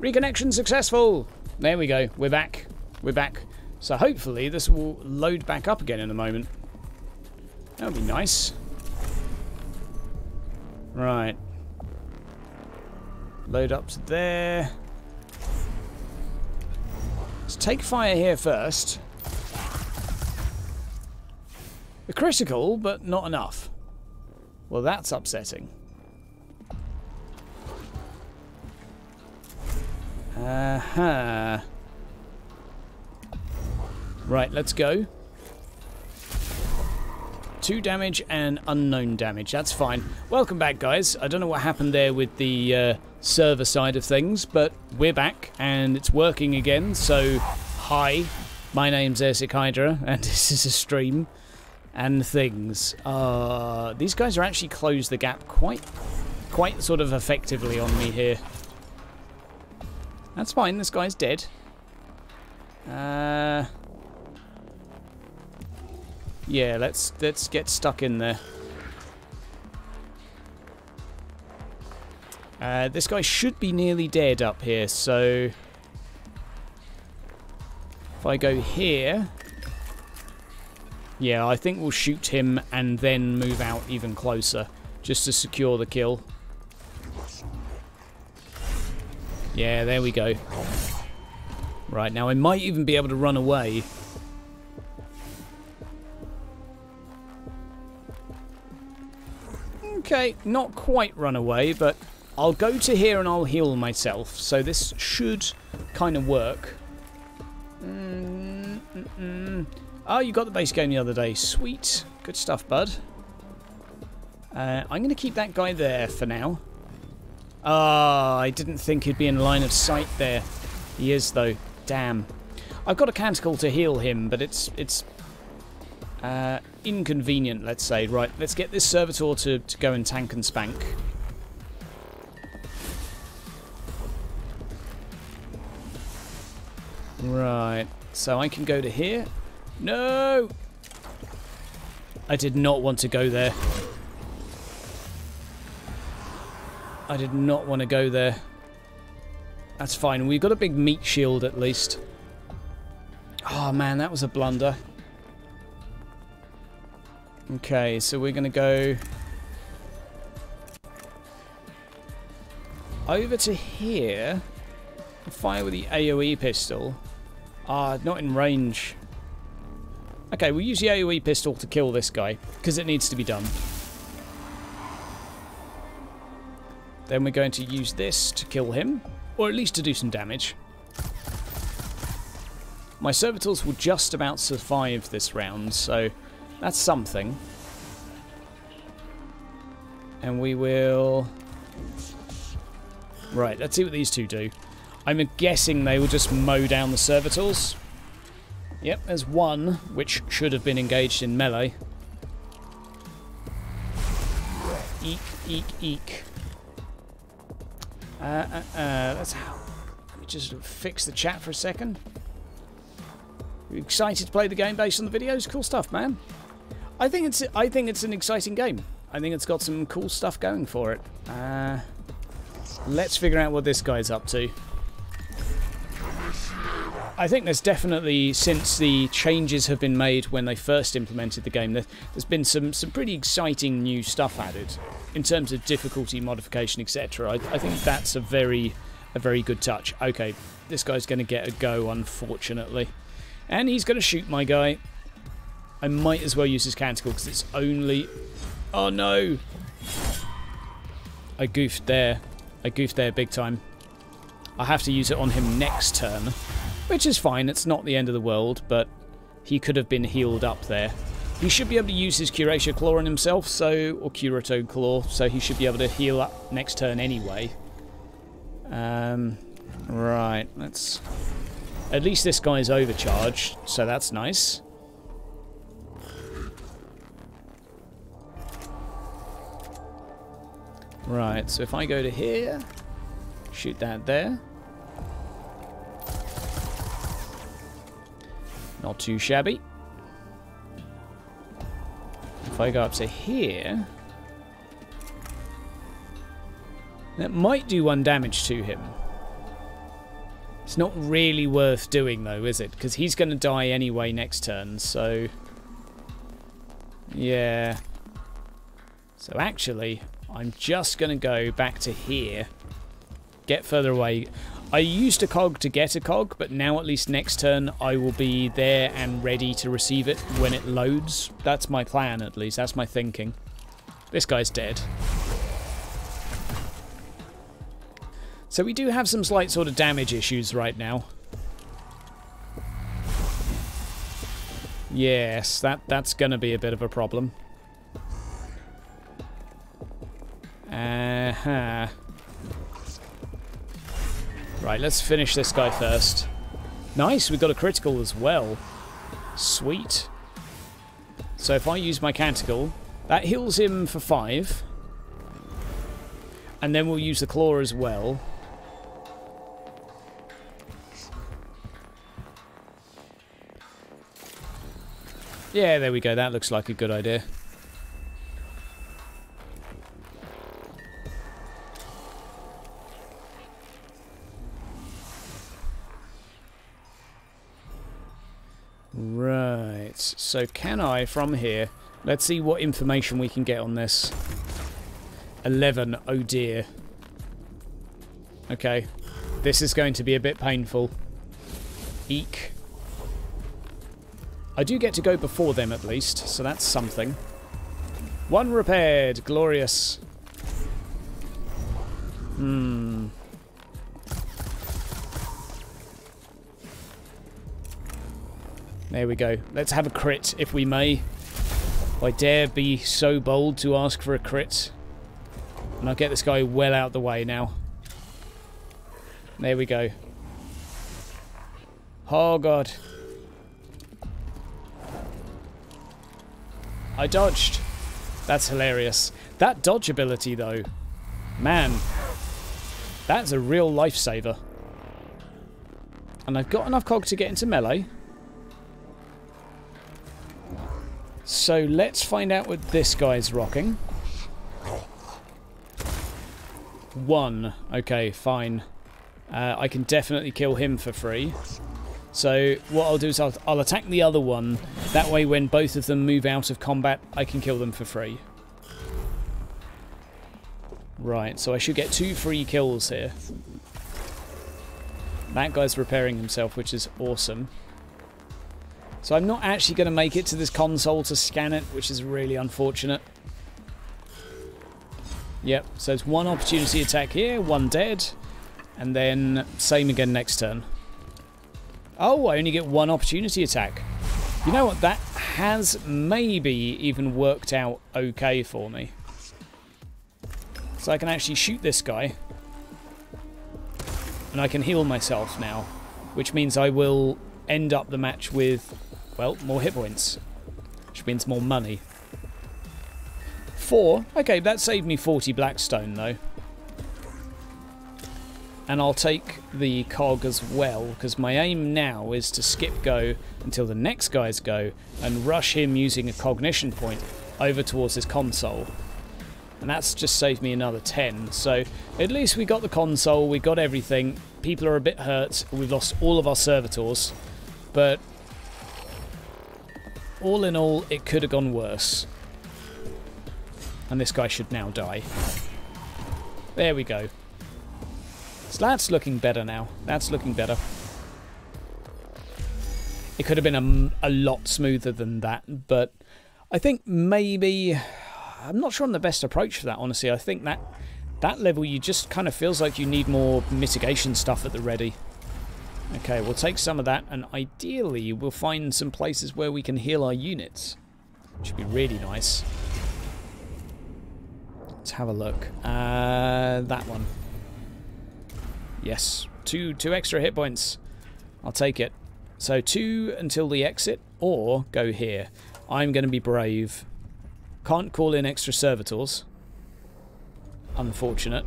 Reconnection successful. There we go. We're back. We're back. So hopefully this will load back up again in a moment. That'll be nice. Right. Load up to there. Let's take fire here first. A critical, but not enough. Well, that's upsetting. Uh-huh. Right, let's go. 2 damage and unknown damage. That's fine. Welcome back, guys. I don't know what happened there with the server side of things, but we're back and it's working again. So, hi. My name's Airsick Hydra and this is a stream and things. These guys are actually closed the gap quite sort of effectively on me here. That's fine. This guy's dead. Yeah, let's get stuck in there. This guy should be nearly dead up here, so if I go here, yeah, I think we'll shoot him and then move out even closer just to secure the kill. Yeah, there we go. Right, now I might even be able to run away. Okay, not quite run away, but I'll go to here and I'll heal myself. So this should kind of work. Oh, you got the base game the other day. Sweet. Good stuff, bud. I'm going to keep that guy there for now. Ah, I didn't think he'd be in line of sight there. He is, though. Damn. I've got a canticle to heal him, but it's inconvenient, let's say. Right, let's get this servitor to go and tank and spank. Right, so I can go to here. No! I did not want to go there. I did not want to go there. That's fine. We've got a big meat shield at least. Oh man, that was a blunder. Okay, so we're going to go over to here. Fire with the AoE pistol. Ah, not in range. Okay, we'll use the AoE pistol to kill this guy, because it needs to be done. Then we're going to use this to kill him, or at least to do some damage. My servitors will just about survive this round, so that's something. And we will... Right, let's see what these two do. I'm guessing they will just mow down the servitors. Yep, there's one, which should have been engaged in melee. Eek, eek, eek. That's how... Let me just fix the chat for a second. Are you excited to play the game based on the videos? Cool stuff, man. I think it's an exciting game. I think it's got some cool stuff going for it. Let's figure out what this guy's up to. I think there's definitely, since the changes have been made when they first implemented the game, there's been some pretty exciting new stuff added in terms of difficulty modification, etc. I think that's a very good touch. Okay, this guy's going to get a go, unfortunately. And he's going to shoot my guy. I might as well use his canticle because it's only... Oh no! I goofed there. I goofed there big time. I have to use it on him next turn, which is fine. It's not the end of the world, but he could have been healed up there. He should be able to use his Curatio Claw on himself, or Curatio Claw, so he should be able to heal up next turn anyway. Right, let's... At least this guy's overcharged, so that's nice. Right, so if I go to here, shoot that there. Not too shabby. If I go up to here, that might do 1 damage to him. It's not really worth doing though, is it? Because he's going to die anyway next turn, so... yeah. So actually, I'm just going to go back to here. Get further away. I used a cog to get a cog, but now at least next turn I will be there and ready to receive it when it loads. That's my plan, at least. That's my thinking. This guy's dead. So we do have some slight sort of damage issues right now. Yes, that's going to be a bit of a problem. Uh-huh. Right, let's finish this guy first. Nice, we got a critical as well. Sweet. So if I use my canticle, that heals him for 5. And then we'll use the claw as well. Yeah, there we go. That looks like a good idea. Right, so can I, from here, let's see what information we can get on this. 11, oh dear. Okay, this is going to be a bit painful. Eek. I do get to go before them at least, so that's something. 1 repaired, glorious. Hmm... there we go. Let's have a crit, if we may. If I dare be so bold to ask for a crit. And I'll get this guy well out the way now. There we go. Oh, God. I dodged. That's hilarious. That dodge ability, though. Man. That's a real lifesaver. And I've got enough cog to get into melee. So let's find out what this guy's rocking. 1. Okay, fine. I can definitely kill him for free. So what I'll do is I'll attack the other one. That way when both of them move out of combat, I can kill them for free. Right, so I should get 2 free kills here. That guy's repairing himself, which is awesome. So I'm not actually going to make it to this console to scan it, which is really unfortunate. Yep, so it's 1 opportunity attack here, 1 dead, and then same again next turn. Oh, I only get 1 opportunity attack. You know what, that has maybe even worked out okay for me. So I can actually shoot this guy, and I can heal myself now, which means I will end up the match with, well, more hit points, which means more money. 4. Okay, that saved me 40 Blackstone, though. And I'll take the cog as well, because my aim now is to skip go until the next guy's go and rush him using a cognition point over towards his console. And that's just saved me another 10. So at least we got the console, we got everything. People are a bit hurt. We've lost all of our servitors. But all in all, it could have gone worse. And this guy should now die. There we go. So that's looking better now. That's looking better. It could have been a lot smoother than that, but I think maybe... I'm not sure I'm the best approach for that, honestly. I think that level you just kind of feels like you need more mitigation stuff at the ready. Okay, we'll take some of that, and ideally we'll find some places where we can heal our units. Which would be really nice. Let's have a look. That one. Yes, two extra hit points. I'll take it. So 2 until the exit, or go here. I'm going to be brave. Can't call in extra servitors. Unfortunate.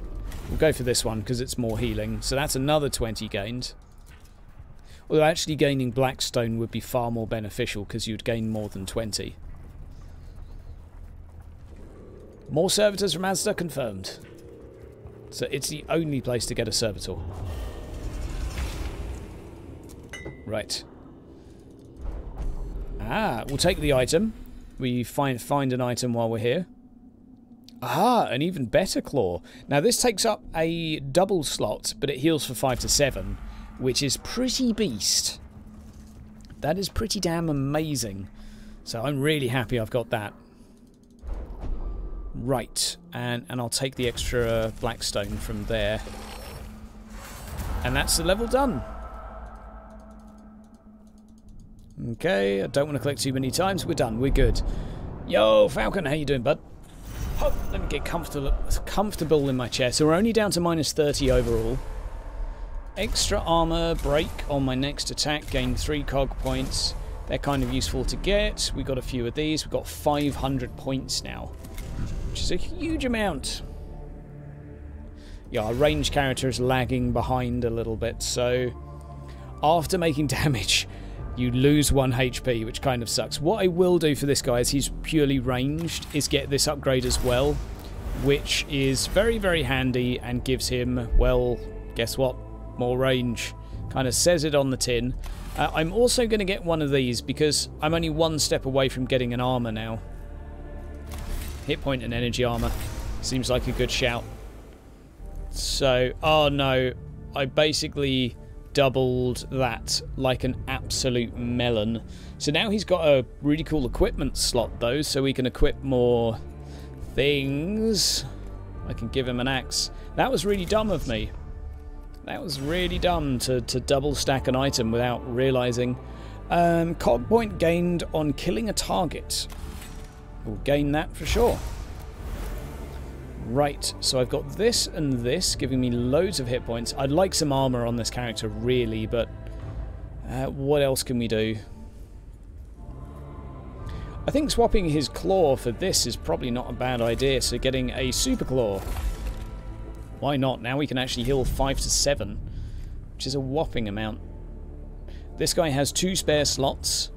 We'll go for this one because it's more healing. So that's another 20 gained. Although actually gaining Blackstone would be far more beneficial because you'd gain more than 20. More servitors from Asda confirmed. So it's the only place to get a servitor. Right. Ah, we'll take the item. We find an item while we're here. Ah, an even better claw. Now this takes up a double slot, but it heals for 5 to 7, which is pretty beast. That is pretty damn amazing. So I'm really happy I've got that. Right, and I'll take the extra Blackstone from there. And that's the level done. Okay, I don't want to click too many times. We're done, we're good. Yo, Falcon, how you doing, bud? Oh, let me get comfortable in my chair. So we're only down to minus 30 overall. Extra armor break on my next attack. Gain 3 cog points. They're kind of useful to get. We got a few of these. We've got 500 points now, which is a huge amount. Yeah, our range character is lagging behind a little bit. So after making damage, you lose 1 HP, which kind of sucks. What I will do for this guy, as he's purely ranged, is get this upgrade as well, which is very, very handy and gives him, well, guess what? More range. Kind of says it on the tin. I'm also going to get one of these because I'm only 1 step away from getting an armor now. Hit point and energy armor. Seems like a good shout. So, oh no, I basically doubled that like an absolute melon. So now he's got a really cool equipment slot though, so we can equip more things. I can give him an axe. That was really dumb of me. That was really dumb to double stack an item without realizing. Cog point gained on killing a target. We'll gain that for sure. Right, so I've got this and this, giving me loads of hit points. I'd like some armor on this character, really, but what else can we do? I think swapping his claw for this is probably not a bad idea, so getting a super claw. Why not? Now we can actually heal 5 to 7, which is a whopping amount. This guy has 2 spare slots.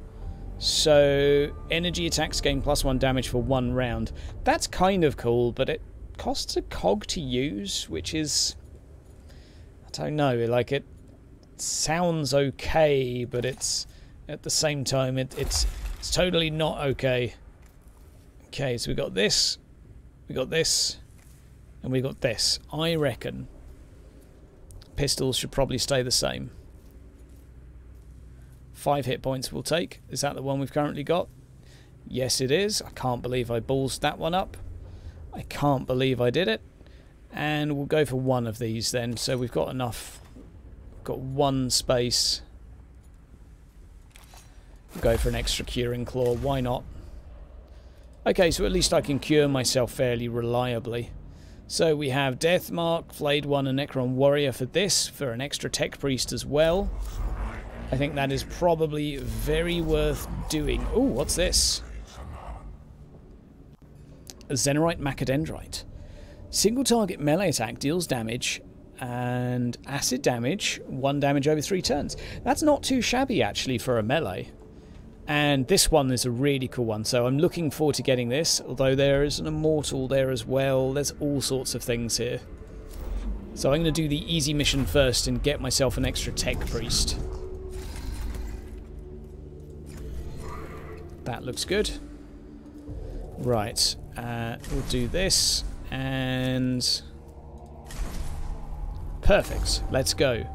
So, energy attacks gain +1 damage for 1 round. That's kind of cool, but it costs a cog to use, which is... I don't know, like, it sounds okay, but it's... At the same time, it's totally not okay. Okay, so we got this, we got this, and we got this. I reckon pistols should probably stay the same. 5 hit points we'll take. Is that the one we've currently got? Yes, it is. I can't believe I ballsed that one up. I can't believe I did it. And we'll go for 1 of these then. So we've got enough. We've got 1 space. We'll go for an extra curing claw. Why not? Okay, so at least I can cure myself fairly reliably. So we have Deathmark, Flayed One, and Necron Warrior for this. For an extra Tech Priest as well. I think that is probably very worth doing. Ooh, what's this? A Xenorite Macadendrite. Single target melee attack deals damage and acid damage, 1 damage over 3 turns. That's not too shabby, actually, for a melee. And this one is a really cool one, so I'm looking forward to getting this, although there is an Immortal there as well. There's all sorts of things here. So I'm going to do the easy mission first and get myself an extra Tech Priest. That looks good. Right, we'll do this, and... Perfect, let's go.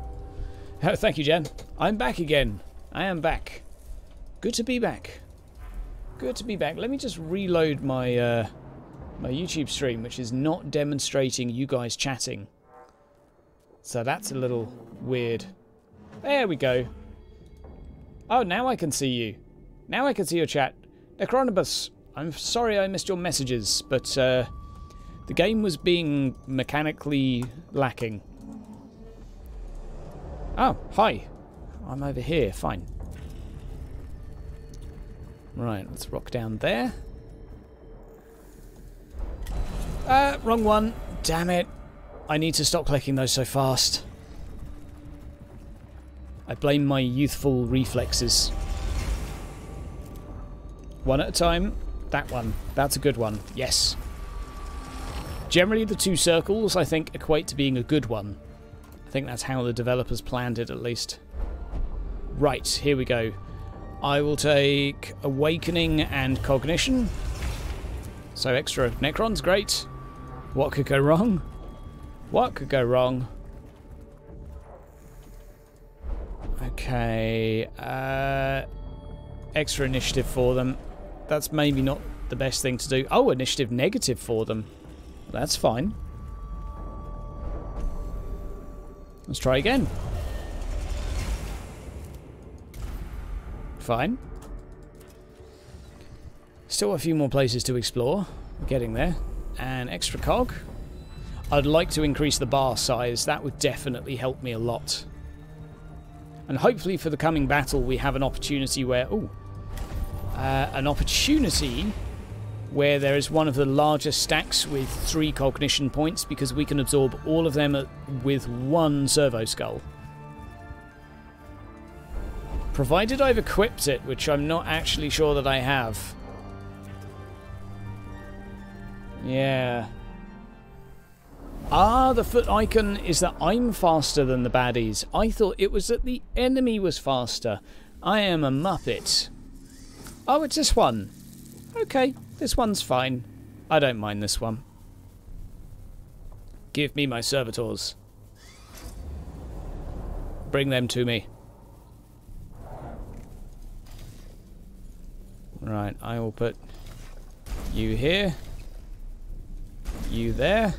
Oh, thank you, Jen. I'm back again. I am back. Good to be back. Good to be back. Let me just reload my, my YouTube stream, which is not demonstrating you guys chatting. So that's a little weird. There we go. Oh, now I can see you. Now I can see your chat. Necronibus, I'm sorry I missed your messages, but the game was being mechanically lacking. Oh, hi. I'm over here. Fine. Right, let's rock down there. Wrong one. Damn it. I need to stop clicking those so fast. I blame my youthful reflexes. One at a time. That one. That's a good one. Yes. Generally, the 2 circles, I think, equate to being a good one. I think that's how the developers planned it, at least. Right, here we go. I will take Awakening and Cognition. So extra Necrons, great. What could go wrong? What could go wrong? Okay, extra initiative for them. That's maybe not the best thing to do. Oh, initiative negative for them. That's fine. Let's try again. Fine. Still a few more places to explore. We're getting there. And extra cog. I'd like to increase the bar size. That would definitely help me a lot. And hopefully for the coming battle we have an opportunity where... Ooh. An opportunity where there is one of the largest stacks with 3 cognition points, because we can absorb all of them with 1 servo skull. Provided I've equipped it, which I'm not actually sure that I have. Yeah. Ah, the foot icon is that I'm faster than the baddies. I thought it was that the enemy was faster. I am a muppet. Oh, it's this one. Okay, this one's fine. I don't mind this one. Give me my servitors. Bring them to me. Right, I will put you here. You there.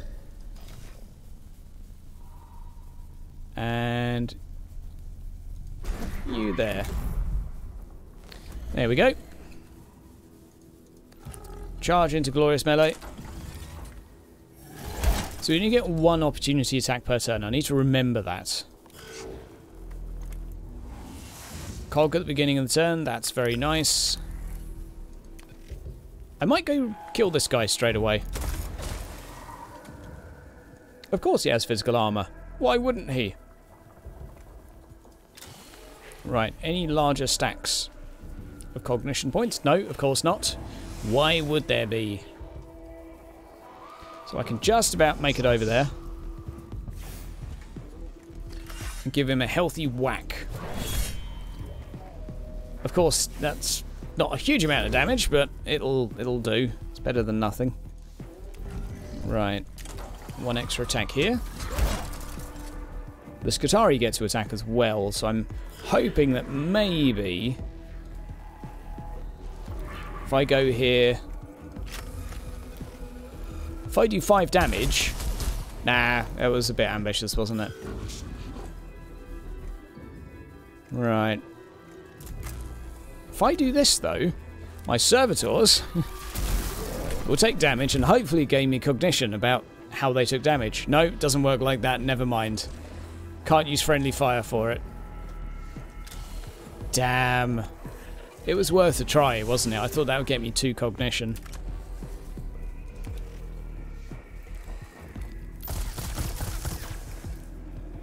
And you there. There we go. Charge into glorious melee. So you only get 1 opportunity attack per turn. I need to remember that. Cog at the beginning of the turn. That's very nice. I might go kill this guy straight away. Of course he has physical armor. Why wouldn't he? Right. Any larger stacks of cognition points? No, of course not. Why would there be? So I can just about make it over there. And give him a healthy whack. Of course, that's not a huge amount of damage, but it'll do. It's better than nothing. Right. 1 extra attack here. The Skitarii get to attack as well, so I'm hoping that maybe... If I go here, if I do 5 damage, nah, that was a bit ambitious, wasn't it? Right. If I do this though, my servitors will take damage and hopefully gain me cognition about how they took damage. No, it doesn't work like that, never mind. Can't use friendly fire for it. Damn. It was worth a try, wasn't it? I thought that would get me 2 cognition.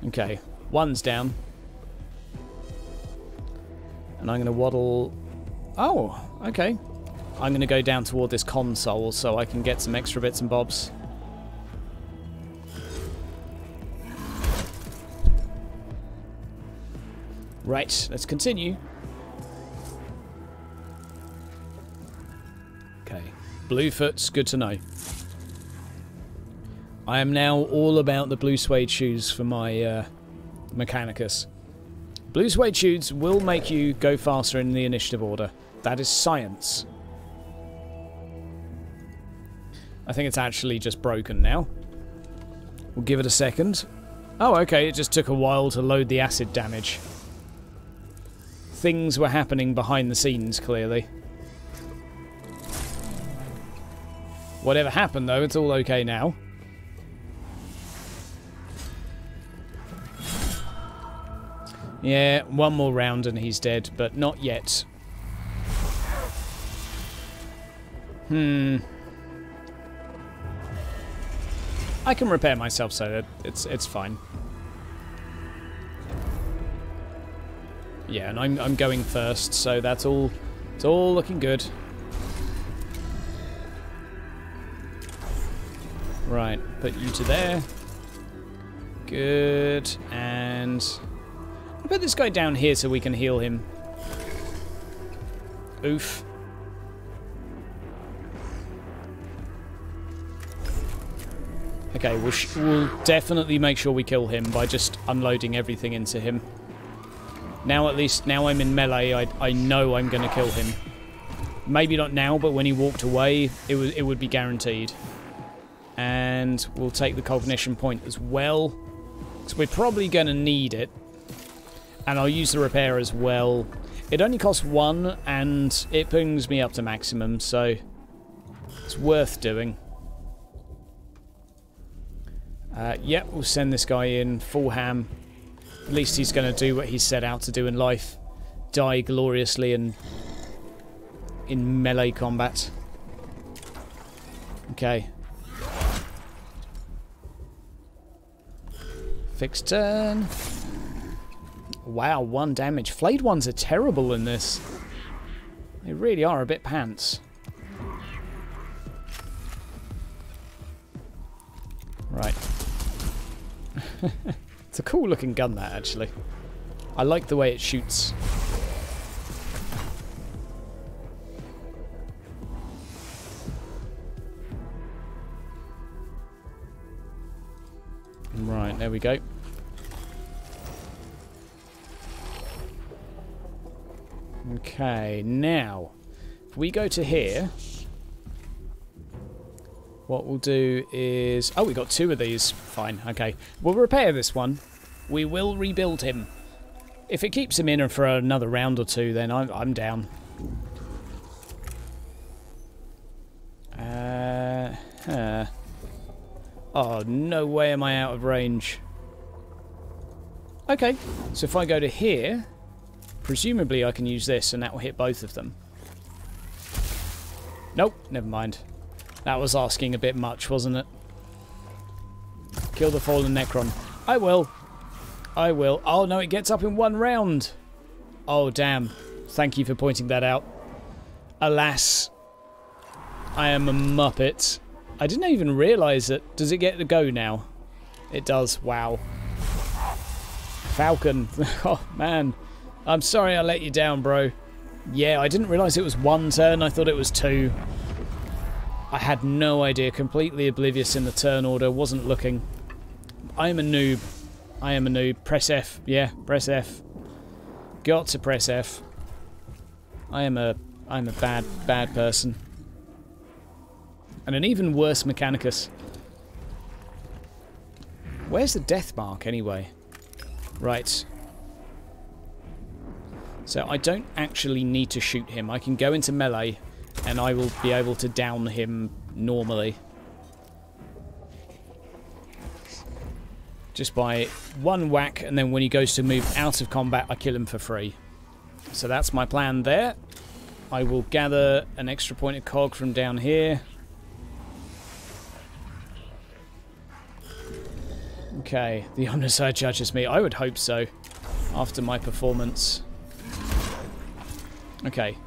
Okay, 1's down. And I'm going to waddle... Oh, okay. I'm going to go down toward this console so I can get some extra bits and bobs. Right, let's continue. Bluefoot's good to know. I am now all about the blue suede shoes for my Mechanicus. Blue suede shoes will make you go faster in the initiative order. That is science. I think it's actually just broken now. We'll give it a second. Oh, okay, it just took a while to load the acid damage. Things were happening behind the scenes, clearly. Whatever happened, though, it's all okay now. Yeah, 1 more round and he's dead, but not yet. I can repair myself, so it's fine. Yeah, and I'm going first, so that's all. It's all looking good. Right, put you to there. Good, and... I'll put this guy down here so we can heal him. Oof. Okay, we'll definitely make sure we kill him by just unloading everything into him. Now at least, now I'm in melee, I know I'm going to kill him. Maybe not now, but when he walked away, it would be guaranteed. And we'll take the cognition point as well, because we're probably going to need it. And I'll use the repair as well. It only costs one, and it brings me up to maximum, so it's worth doing. Yep, we'll send this guy in full ham. At least he's going to do what he's set out to do in life. Die gloriously in melee combat. Okay. Fixed turn. Wow, one damage. Flayed ones are terrible in this. They really are a bit pants. Right. It's a cool looking gun, that, actually. I like the way it shoots. Right, there we go. Okay, now, if we go to here, what we'll do is... Oh, we got two of these. Fine, okay. We'll repair this one. We will rebuild him. If it keeps him in for another round or two, then I'm down. Oh, no way am I out of range. Okay, so if I go to here... Presumably I can use this and that will hit both of them. Nope, never mind. That was asking a bit much, wasn't it? Kill the fallen Necron. I will. I will. Oh no, it gets up in one round. Oh damn. Thank you for pointing that out. Alas. I am a muppet. I didn't even realise it. Does it get to go now? It does. Wow. Falcon. Oh man. I'm sorry I let you down, bro. Yeah, I didn't realise it was one turn. I thought it was two. I had no idea. Completely oblivious in the turn order. Wasn't looking. I am a noob. I am a noob. Press F. Yeah, press F. Got to press F. I'm a bad person. And an even worse Mechanicus. Where's the Deathmark, anyway? Right. So I don't actually need to shoot him. I can go into melee and I will be able to down him normally. Just by one whack, and then when he goes to move out of combat, I kill him for free. So that's my plan there. I will gather an extra point of cog from down here. Okay, the Omnissiah judges me. I would hope so after my performance. Okay,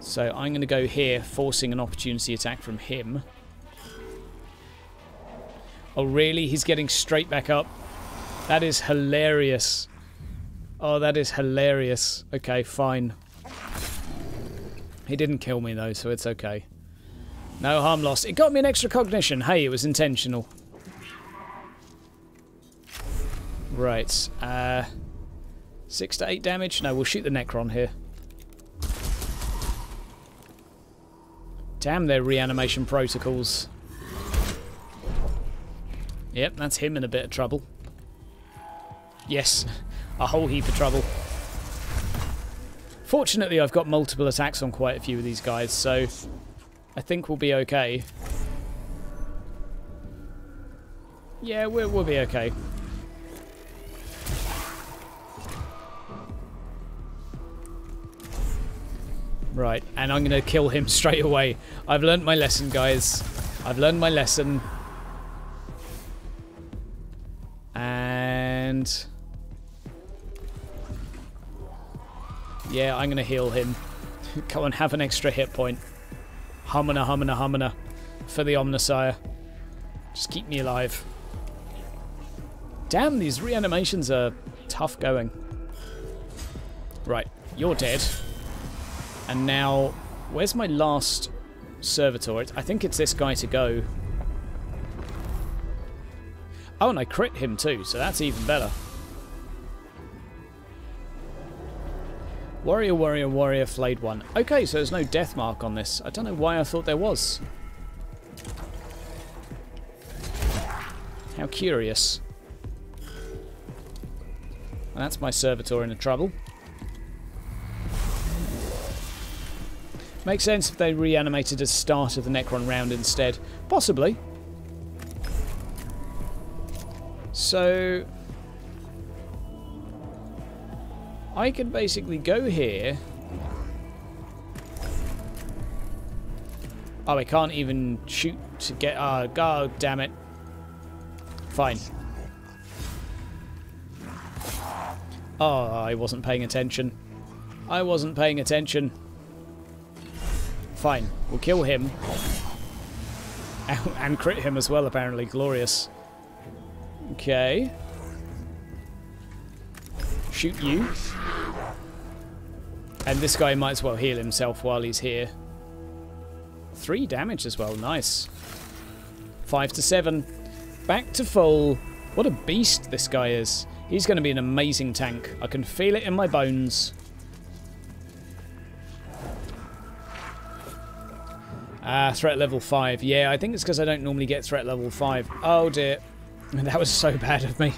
so I'm going to go here, forcing an opportunity attack from him. Oh, really? He's getting straight back up? That is hilarious. Oh, that is hilarious. Okay, fine. He didn't kill me, though, so it's okay. No harm lost. It got me an extra cognition. Hey, it was intentional. Right. 6 to 8 damage? No, we'll shoot the Necron here. Damn their reanimation protocols. Yep, that's him in a bit of trouble. Yes, a whole heap of trouble. Fortunately, I've got multiple attacks on quite a few of these guys, so I think we'll be okay. Yeah, we'll be okay. Right, and I'm going to kill him straight away. I've learned my lesson, guys. I've learned my lesson. And... yeah, I'm going to heal him. Come on, have an extra hit point. Humana, humana, humana. For the Omnissiah. Just keep me alive. Damn, these reanimations are tough going. Right, you're dead. And now, where's my last servitor? I think it's this guy to go. Oh, and I crit him too, so that's even better. Warrior, warrior, warrior, flayed one. Okay, so there's no death mark on this. I don't know why I thought there was. How curious. And that's my servitor in trouble. Makes sense if they reanimated at the start of the Necron round instead. Possibly. So I can basically go here. Oh, I can't even shoot to get... Oh, God damn it. Fine. Oh, I wasn't paying attention. I wasn't paying attention. Fine. We'll kill him. And crit him as well, apparently. Glorious. Okay. Shoot you. And this guy might as well heal himself while he's here. 3 damage as well, nice. 5 to 7. Back to full. What a beast this guy is. He's going to be an amazing tank. I can feel it in my bones. Ah, threat level 5. Yeah, I think it's because I don't normally get threat level 5. Oh dear. That was so bad of me.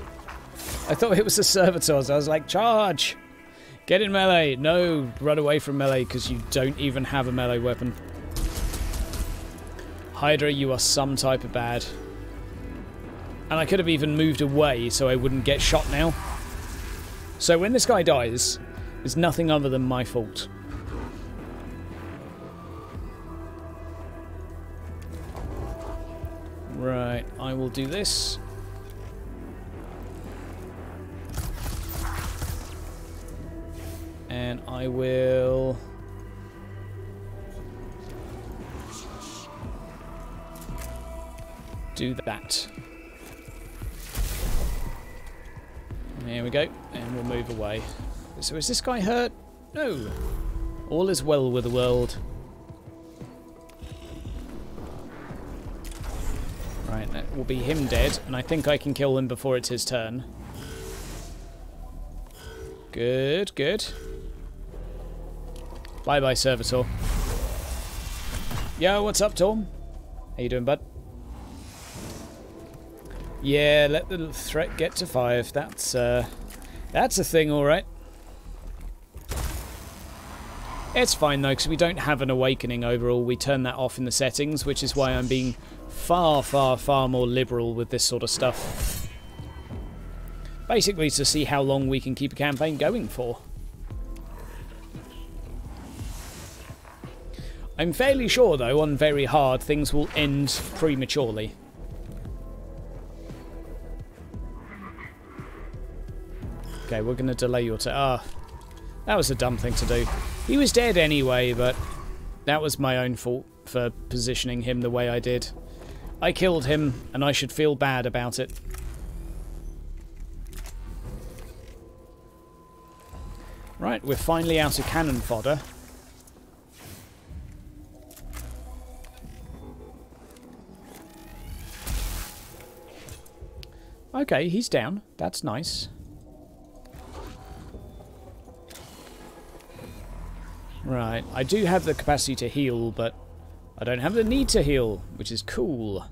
I thought it was the servitors. I was like, charge! Get in melee! No, run away from melee because you don't even have a melee weapon. Hydra, you are some type of bad. And I could have even moved away so I wouldn't get shot now. So when this guy dies, it's nothing other than my fault. Right, I will do this. And I will... do that. There we go. And we'll move away. So is this guy hurt? No. All is well with the world. Right, that will be him dead. And I think I can kill him before it's his turn. Good, good. Bye-bye, Servitor. Yo, what's up, Tom? How you doing, bud? Yeah, let the threat get to 5. That's a thing, all right. It's fine, though, because we don't have an awakening overall. We turn that off in the settings, which is why I'm being far, far, far more liberal with this sort of stuff. Basically, to see how long we can keep a campaign going for. I'm fairly sure, though, on very hard, things will end prematurely. Okay, we're going to delay your turn. Ah, that was a dumb thing to do. He was dead anyway, but that was my own fault for positioning him the way I did. I killed him, and I should feel bad about it. Right, we're finally out of cannon fodder. Okay, he's down. That's nice. Right, I do have the capacity to heal, but I don't have the need to heal, which is cool.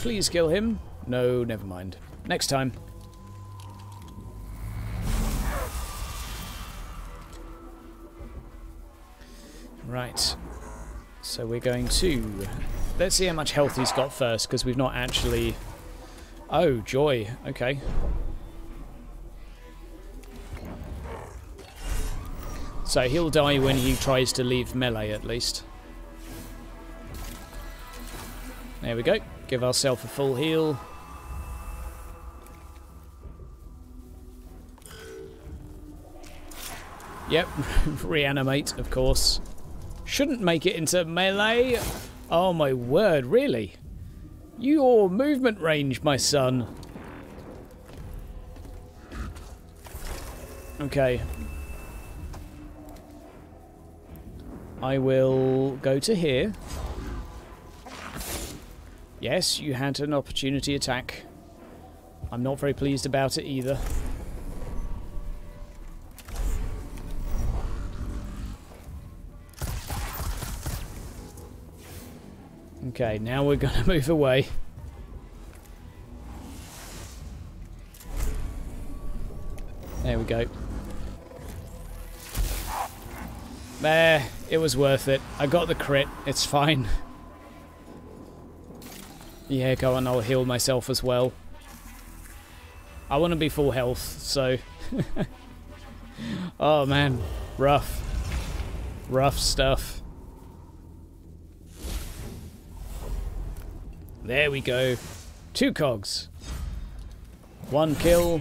Please kill him. No, never mind. Next time. Right. So we're going to... Let's see how much health he's got first, because we've not actually... Oh, joy. Okay. So he'll die when he tries to leave melee, at least. There we go. Give ourselves a full heal. Yep, reanimate, of course. Shouldn't make it into melee. Oh my word, really? Your movement range, my son. Okay. I will go to here. Yes, you had an opportunity attack. I'm not very pleased about it either. Okay, now we're going to move away. There we go. There, it was worth it. I got the crit, it's fine. Yeah, go on, I'll heal myself as well. I want to be full health, so... oh man, rough. Rough stuff. There we go. 2 cogs. 1 kill.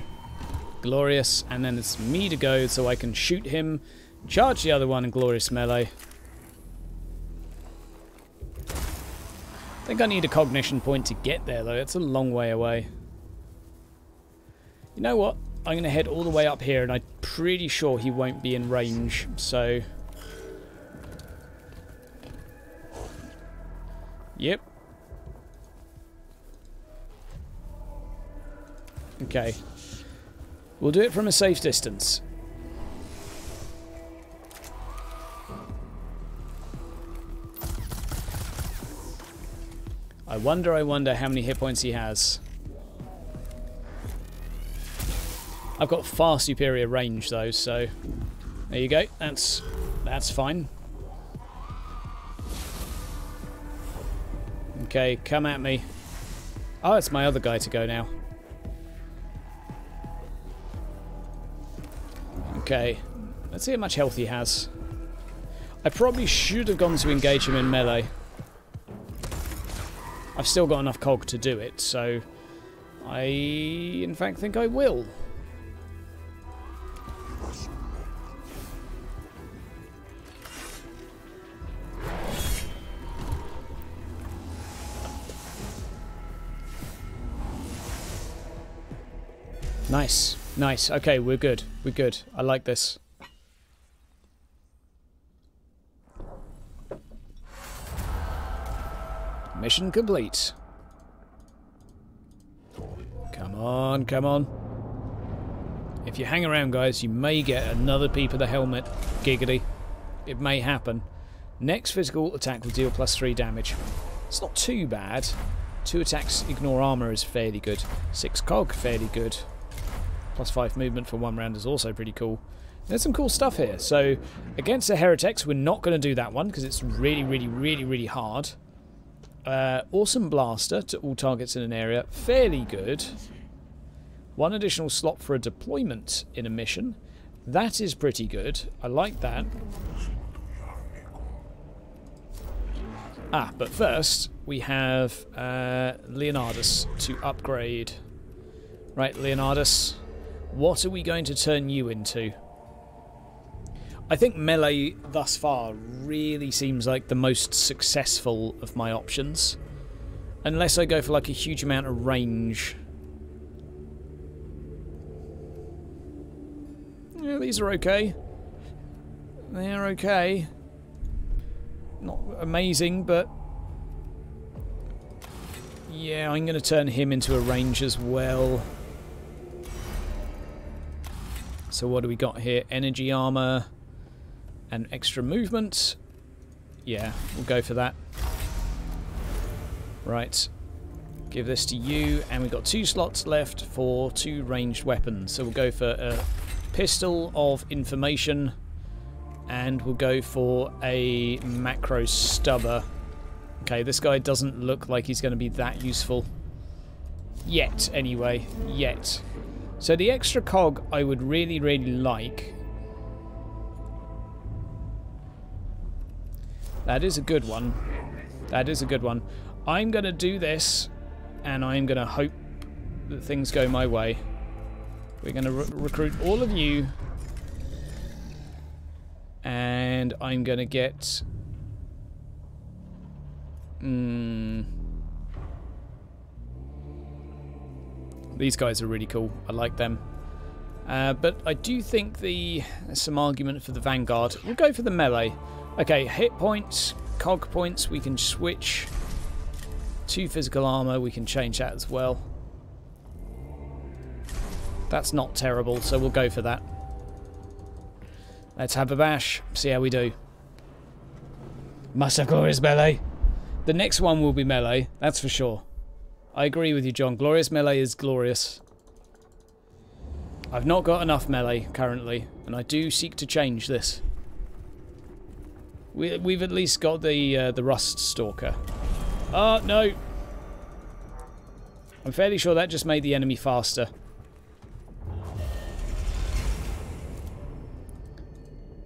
Glorious. And then it's me to go so I can shoot him. Charge the other one in glorious melee. I think I need a cognition point to get there though. It's a long way away. You know what? I'm going to head all the way up here and I'm pretty sure he won't be in range. So... yep. Okay. We'll do it from a safe distance. I wonder how many hit points he has. I've got far superior range though, so there you go. That's fine. Okay, come at me. Oh, it's my other guy to go now. Okay, let's see how much health he has. I probably should have gone to engage him in melee. I've still got enough cog to do it, so I, in fact, think I will. Nice. Nice. Okay, we're good. We're good. I like this. Mission complete. Come on, come on. If you hang around, guys, you may get another peep of the helmet. Giggity. It may happen. Next physical attack will deal +3 damage. It's not too bad. 2 attacks, ignore armor is fairly good. 6 cog, fairly good. +5 movement for 1 round is also pretty cool. There's some cool stuff here. So against the Hereteks, we're not going to do that one because it's really hard. Awesome blaster to all targets in an area, fairly good. 1 additional slot for a deployment in a mission. That is pretty good. I like that. Ah, but first we have Leonardus to upgrade. Right, Leonardus. What are we going to turn you into? I think melee thus far really seems like the most successful of my options. Unless I go for like a huge amount of range. Yeah, these are okay. They're okay. Not amazing, but... yeah, I'm going to turn him into a range as well. So what do we got here? Energy armor and extra movement. Yeah, we'll go for that. Right. Give this to you. And we've got 2 slots left for 2 ranged weapons. So we'll go for a pistol of information. And we'll go for a macro stubber. Okay, this guy doesn't look like he's going to be that useful. Yet, anyway. Yet. So the extra cog I would really like. That is a good one. That is a good one. I'm going to do this, and I'm going to hope that things go my way. We're going to recruit all of you. And I'm going to get... These guys are really cool. I like them. But I do think there's some argument for the Vanguard. We'll go for the melee. Okay, hit points, cog points, we can switch to physical armor. We can change that as well. That's not terrible, so we'll go for that. Let's have a bash, see how we do. Must have glorious melee. The next one will be melee, that's for sure. I agree with you, John. Glorious melee is glorious. I've not got enough melee currently, and I do seek to change this. We've at least got the Rust Stalker. Oh, no. I'm fairly sure that just made the enemy faster.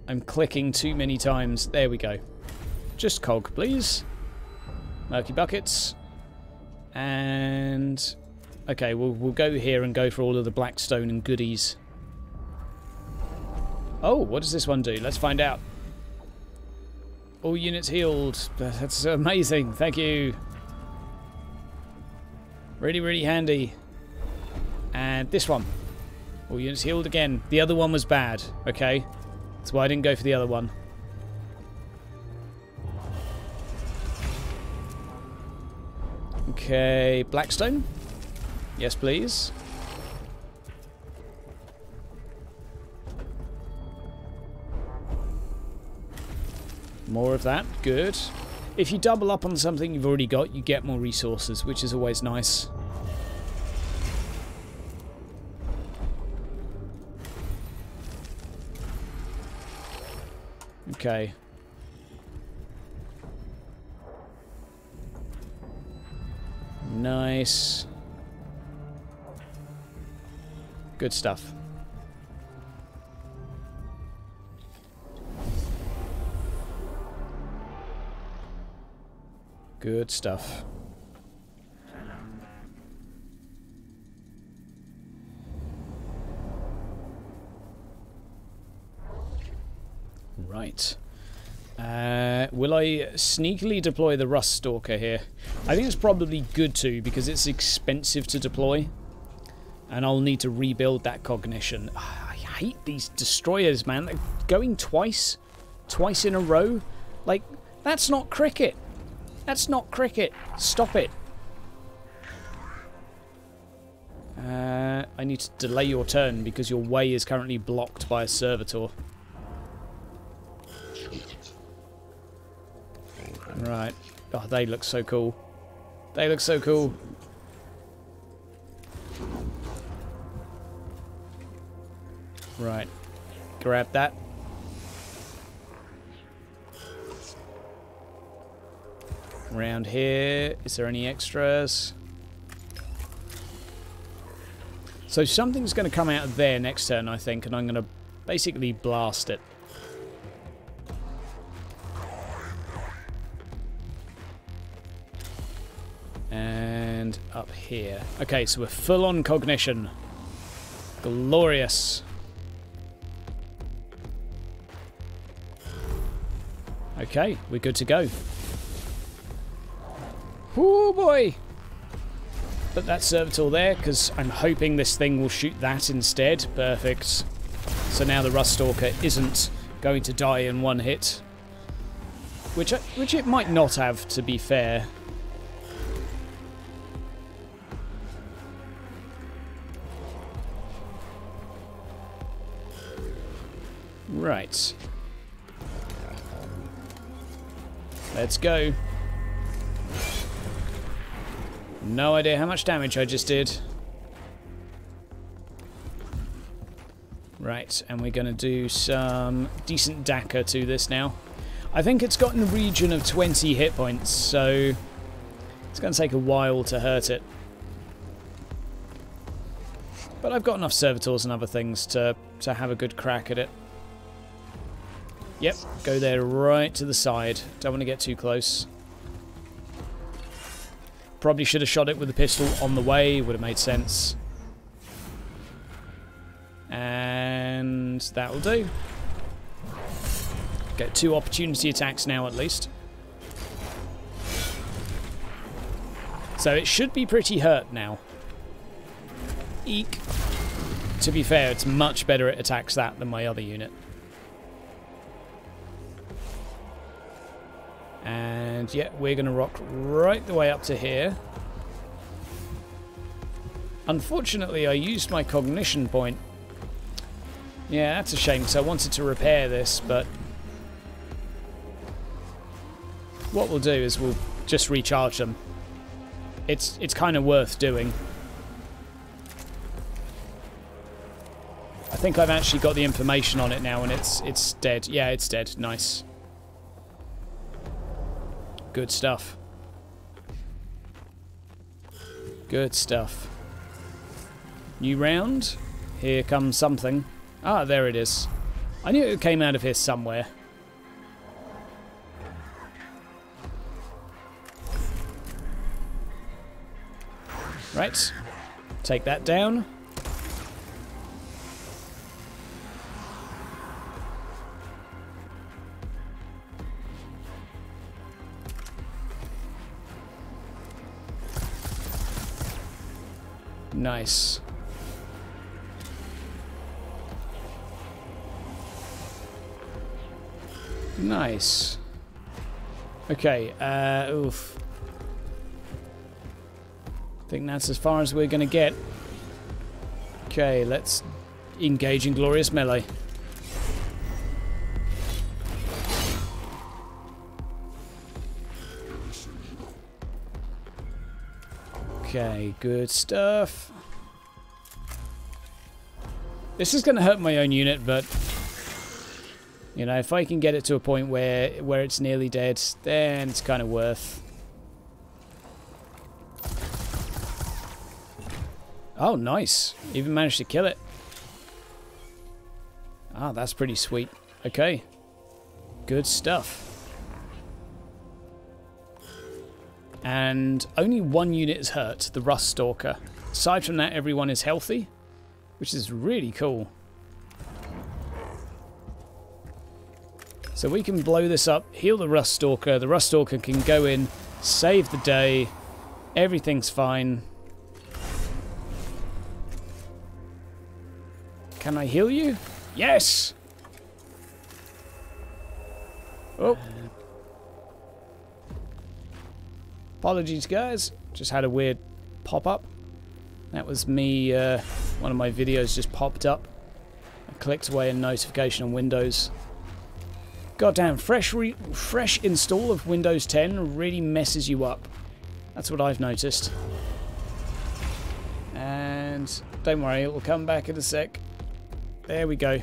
I'm clicking too many times. There we go. Just cog, please. Murky buckets. And okay, we'll go here and go for all of the Blackstone and goodies. Oh, what does this one do? Let's find out. All units healed. That's amazing. Thank you. Really, really handy. And this one. All units healed again. The other one was bad. Okay. That's why I didn't go for the other one. Okay, Blackstone. Yes, please. More of that. Good. If you double up on something you've already got, you get more resources, which is always nice. Okay. Nice. Good stuff. Good stuff. Right. Will I sneakily deploy the Rust Stalker here? I think it's probably good to, because it's expensive to deploy. And I'll need to rebuild that Cognition. I hate these destroyers, man. They're going twice. Twice in a row. Like, that's not cricket. That's not cricket. Stop it. I need to delay your turn because your way is currently blocked by a Servitor. Right. Oh, they look so cool. They look so cool. Right. Grab that. Around here. Is there any extras? So something's going to come out of there next turn, I think, and I'm going to basically blast it. And up here. Okay, so we're full on Cognition. Glorious. Okay, we're good to go. Oh boy! Put that Servitor there, because I'm hoping this thing will shoot that instead. Perfect. So now the Rust Stalker isn't going to die in one hit. Which it might not have, to be fair. Right. Let's go. No idea how much damage I just did. Right, and we're going to do some decent daka to this now. I think it's got in the region of 20 hit points, so it's going to take a while to hurt it. But I've got enough Servitors and other things to have a good crack at it. Yep, go there right to the side. Don't want to get too close. Probably should have shot it with the pistol on the way. Would have made sense. And that will do. Get two opportunity attacks now at least. So it should be pretty hurt now. Eek. To be fair, it's much better it attacks that than my other unit. And yeah, we're going to rock right the way up to here. Unfortunately, I used my cognition point. Yeah, that's a shame, because I wanted to repair this, but... what we'll do is we'll just recharge them. It's kind of worth doing. I think I've actually got the information on it now, and it's dead. Yeah, it's dead. Nice. Good stuff. Good stuff. New round. Here comes something. Ah, there it is. I knew it came out of here somewhere. Right. Take that down. Nice. Nice. Okay, oof. I think that's as far as we're going to get. Okay, let's engage in glorious melee. Okay, good stuff. This is going to hurt my own unit, but... you know, if I can get it to a point where it's nearly dead, then it's kind of worth... oh, nice. Even managed to kill it. Ah, that's pretty sweet. Okay. Good stuff. And only one unit is hurt, the Rust Stalker. Aside from that, everyone is healthy, which is really cool. So we can blow this up, heal the Rust Stalker. The Rust Stalker can go in, save the day. Everything's fine. Can I heal you? Yes! Oh. Apologies, guys. Just had a weird pop-up. That was me, one of my videos just popped up. I clicked away a notification on Windows. Goddamn, fresh install of Windows 10 really messes you up. That's what I've noticed. And don't worry, it will come back in a sec. There we go.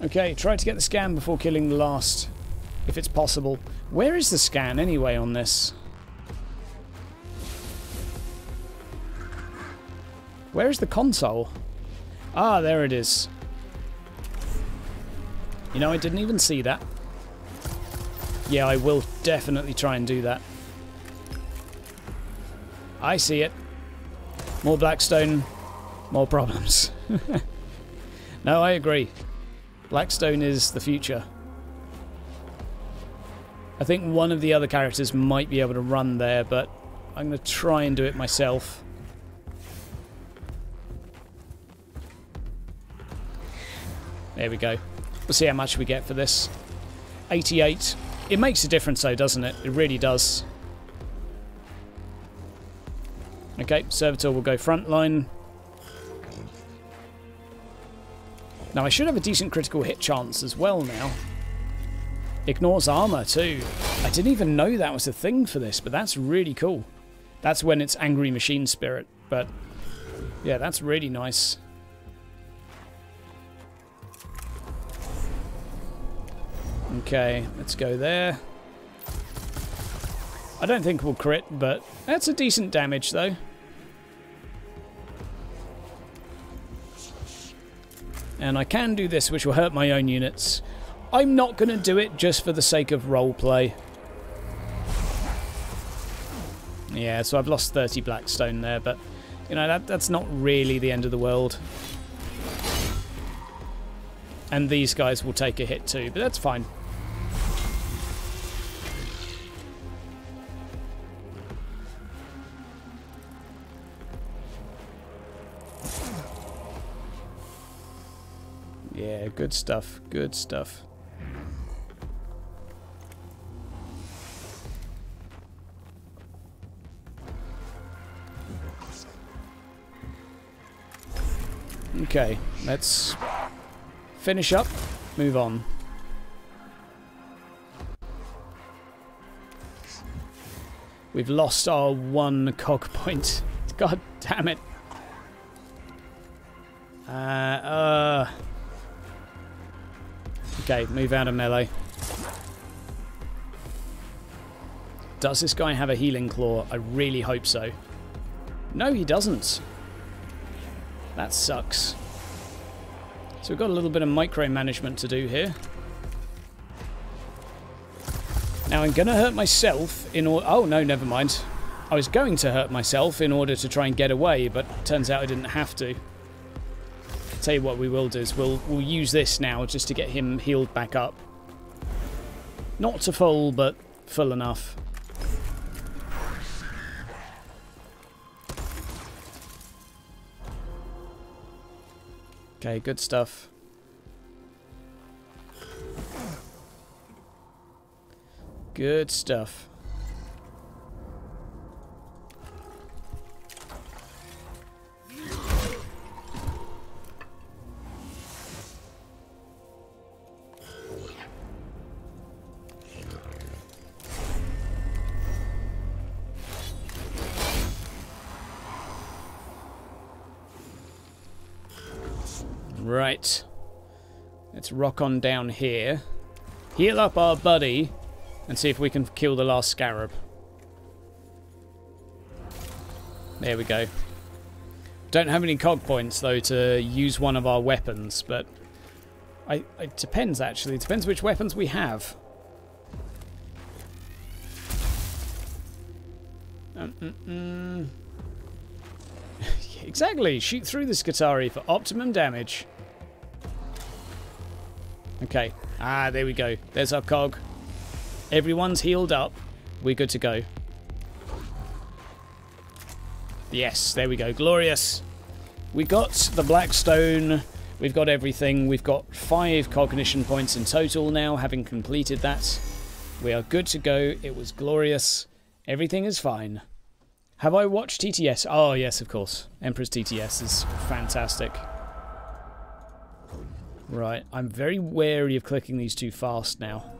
Okay, try to get the scan before killing the last, if it's possible. Where is the scan anyway on this? Where is the console? Ah, there it is. You know, I didn't even see that. Yeah, I will definitely try and do that. I see it. More Blackstone, more problems. No, I agree. Blackstone is the future. I think one of the other characters might be able to run there, but I'm going to try and do it myself. There we go. We'll see how much we get for this. 88. It makes a difference though, doesn't it? It really does. Okay, Servitor will go frontline. Now, I should have a decent critical hit chance as well now. Ignores armor, too. I didn't even know that was a thing for this, but that's really cool. That's when it's Angry Machine Spirit, but... yeah, that's really nice. Okay, let's go there. I don't think we'll crit, but that's a decent damage, though. And I can do this, which will hurt my own units. I'm not going to do it just for the sake of roleplay. Yeah, so I've lost 30 Blackstone there, but, you know, that's not really the end of the world. And these guys will take a hit too, but that's fine. Yeah, good stuff. Good stuff. Okay, let's finish up, move on. We've lost our one cog point. God damn it. Okay, move out of melee. Does this guy have a healing claw? I really hope so. No, he doesn't. That sucks. So we've got a little bit of micromanagement to do here. Now I'm going to hurt myself in order... Oh, no, never mind. I was going to hurt myself in order to try and get away, but turns out I didn't have to. I'll tell you what we will do is we'll use this now just to get him healed back up. Not to full, but full enough. Okay, good stuff. Good stuff. Right. Let's rock on down here. Heal up our buddy and see if we can kill the last scarab. There we go. Don't have any cog points though to use one of our weapons, but it depends actually. It depends which weapons we have. Exactly. Shoot through the Skitarii for optimum damage. Okay. Ah, there we go. There's our cog. Everyone's healed up. We're good to go. Yes, there we go. Glorious. We got the Blackstone. We've got everything. We've got 5 cognition points in total now, having completed that. We are good to go. It was glorious. Everything is fine. Have I watched TTS? Oh, yes, of course. Emperor's TTS is fantastic. Right. I'm very wary of clicking these too fast now.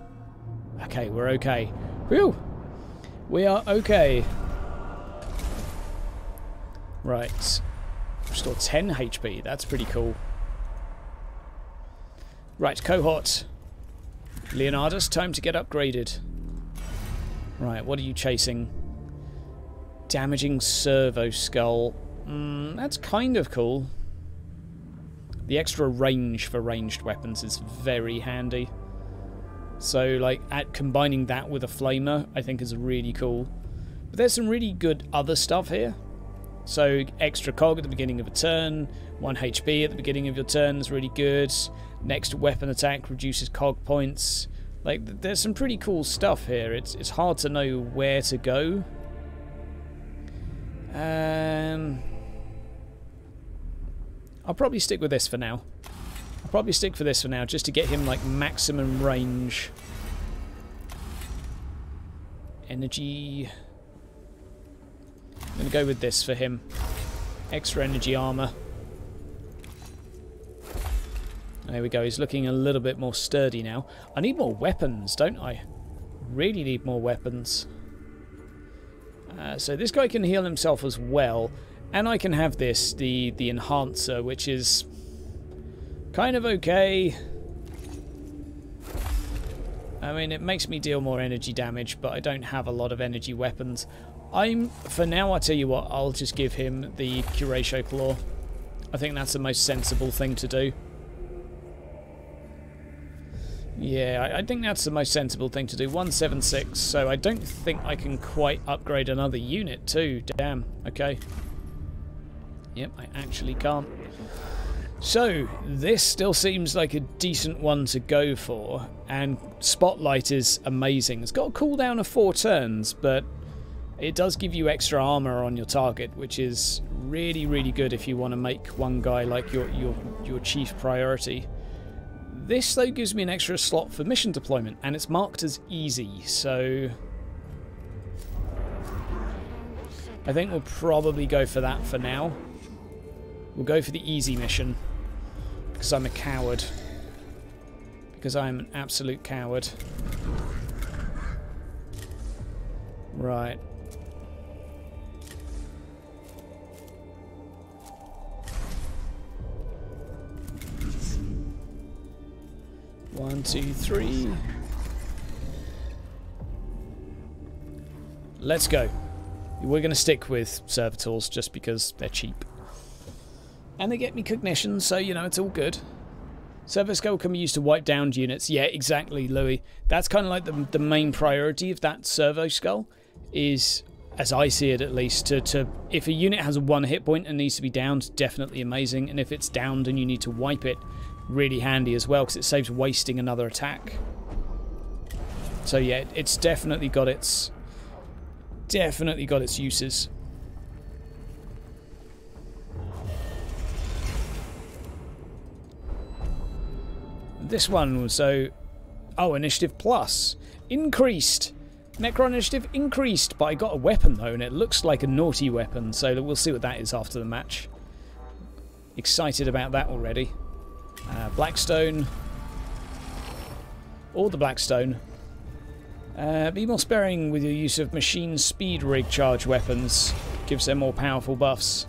Okay, we're okay. Whew! We are okay. Right. Restore 10 HP. That's pretty cool. Right, cohort. Leonardus, time to get upgraded. Right, what are you chasing? Damaging Servo Skull. That's kind of cool. The extra range for ranged weapons is very handy. So, like, combining that with a flamer, I think is really cool. But there's some really good other stuff here. So, extra cog at the beginning of a turn, 1 HP at the beginning of your turn is really good. Next weapon attack reduces cog points. Like, there's some pretty cool stuff here. It's hard to know where to go. I'll probably stick with this for now. Just to get him like maximum range. Energy. I'm gonna go with this for him. Extra energy armor. There we go. He's looking a little bit more sturdy now. I need more weapons, don't I? Really need more weapons. So this guy can heal himself as well, and I can have this, the enhancer, which is kind of okay. I mean, it makes me deal more energy damage, but I don't have a lot of energy weapons. For now, I'll tell you what, I'll just give him the Curatio Claw. I think that's the most sensible thing to do. Yeah, I think that's the most sensible thing to do. 176, so I don't think I can quite upgrade another unit too. Damn, okay. Yep, I actually can't. So, this still seems like a decent one to go for, and Spotlight is amazing. It's got a cooldown of 4 turns, but it does give you extra armor on your target, which is really, really good if you want to make one guy like your chief priority. This though gives me an extra slot for mission deployment, and it's marked as easy, so I think we'll probably go for that for now. We'll go for the easy mission, because I'm a coward. Because I'm an absolute coward. Right. One, two, three. Let's go. We're going to stick with Servitors just because they're cheap. And they get me Cognition, so, you know, it's all good. Servo Skull can be used to wipe down units. Yeah, exactly, Louis. That's kind of like the main priority of that Servo Skull is, as I see it at least, to if a unit has one hit point and needs to be downed, definitely amazing. And if it's downed and you need to wipe it, really handy as well, because it saves wasting another attack. So yeah, it's definitely got its uses. This one was so... Oh, initiative plus. Increased. Necron initiative increased, but I got a weapon though, and it looks like a naughty weapon, so we'll see what that is after the match. Excited about that already. Blackstone. Or the Blackstone. Be more sparing with your use of machine speed rig charge weapons. Gives them more powerful buffs.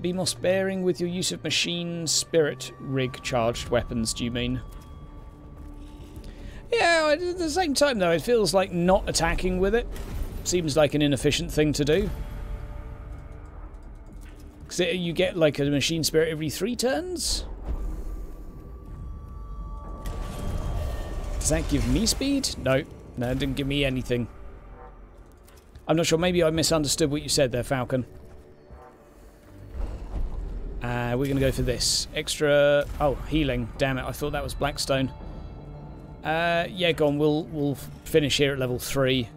Be more sparing with your use of machine spirit rig charged weapons, do you mean? Yeah, at the same time though, it feels like not attacking with it seems like an inefficient thing to do. Because you get like a machine spirit every 3 turns? Does that give me speed? No, no, it didn't give me anything. I'm not sure, maybe I misunderstood what you said there, Falcon. We're going to go for this. Extra... Oh, healing. Damn it, I thought that was Blackstone. Yeah, go on. We'll finish here at level 3.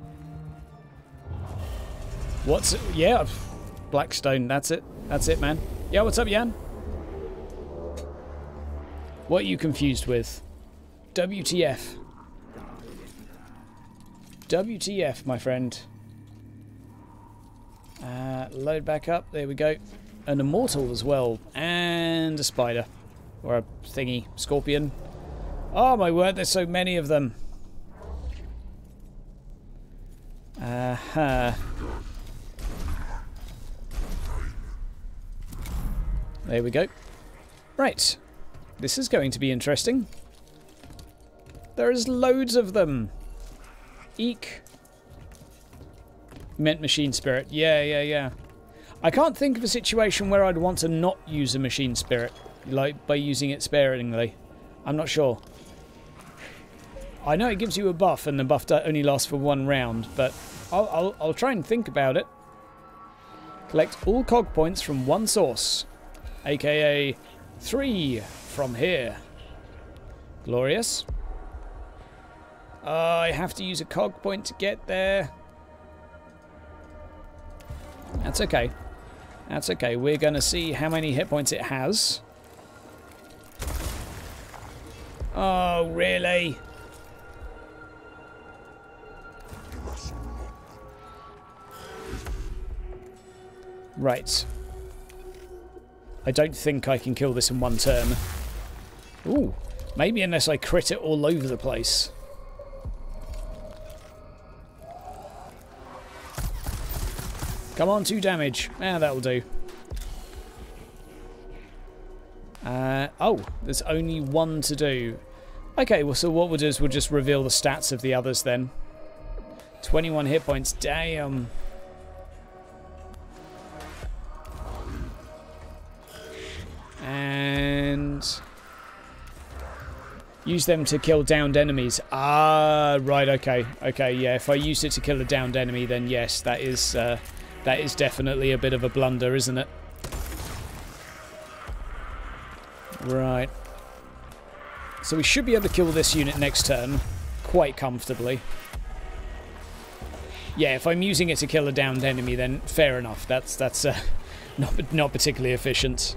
What's... Yeah, Blackstone. That's it. That's it, man. Yeah, what's up, Jan? What are you confused with? WTF. WTF, my friend. Load back up. There we go. An Immortal as well, and a spider, or a thingy, scorpion. Oh my word, there's so many of them. There we go. Right, this is going to be interesting. There is loads of them. Eek. Meant machine spirit, yeah. I can't think of a situation where I'd want to not use a machine spirit, like by using it sparingly. I'm not sure. I know it gives you a buff, and the buff only lasts for 1 round, but I'll try and think about it. Collect all cog points from 1 source, aka 3 from here. Glorious. I have to use a cog point to get there. That's okay. That's okay. We're going to see how many hit points it has. Oh, really? Right. I don't think I can kill this in 1 turn. Ooh. Maybe unless I crit it all over the place. Come on, 2 damage. Yeah, that'll do. Oh, there's only 1 to do. Okay, well, so what we'll do is we'll just reveal the stats of the others then. 21 hit points. Damn. And... use them to kill downed enemies. Ah, right, okay. Okay, yeah, if I used it to kill a downed enemy, then yes, that is definitely a bit of a blunder, isn't it? Right. So we should be able to kill this unit next turn quite comfortably. Yeah, if I'm using it to kill a downed enemy, then fair enough. That's not particularly efficient.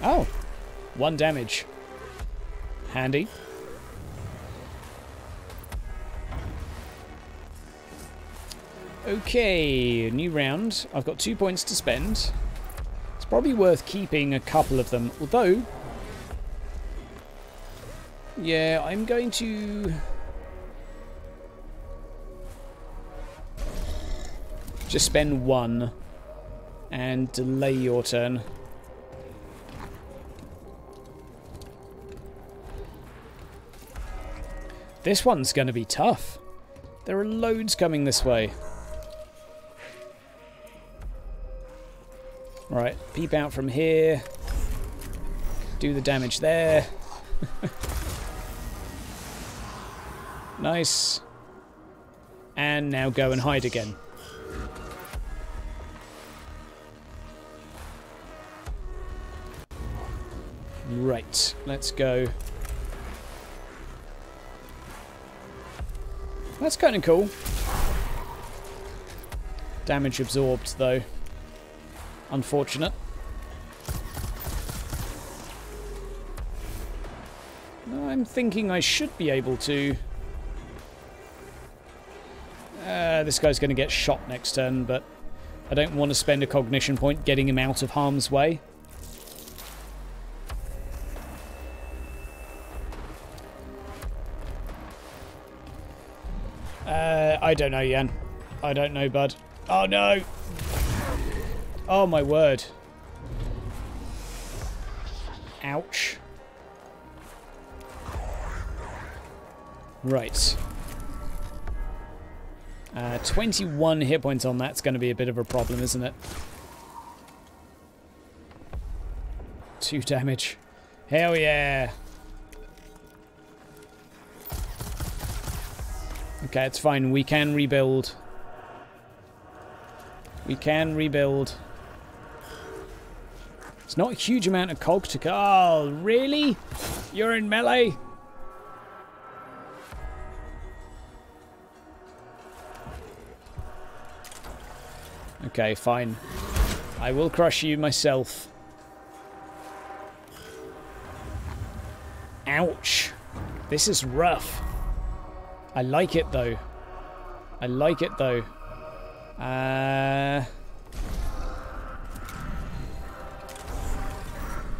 Oh, 1 damage. Handy. Okay, new round. I've got 2 points to spend. It's probably worth keeping a couple of them, although... yeah, I'm going to... just spend one and delay your turn. This one's going to be tough. There are loads coming this way. Right, peep out from here. Do the damage there. Nice. And now go and hide again. Right, let's go. That's kind of cool. Damage absorbed, though. Unfortunate. I'm thinking I should be able to... this guy's going to get shot next turn, but I don't want to spend a cognition point getting him out of harm's way. I don't know, Jan. I don't know, bud. Oh, no! Oh, my word. Ouch. Right. 21 hit points on that's going to be a bit of a problem, isn't it? 2 damage. Hell yeah! Okay, it's fine. We can rebuild. We can rebuild. It's not a huge amount of cog to go. Oh, really? You're in melee? Okay, fine. I will crush you myself. Ouch. This is rough. I like it, though. I like it, though.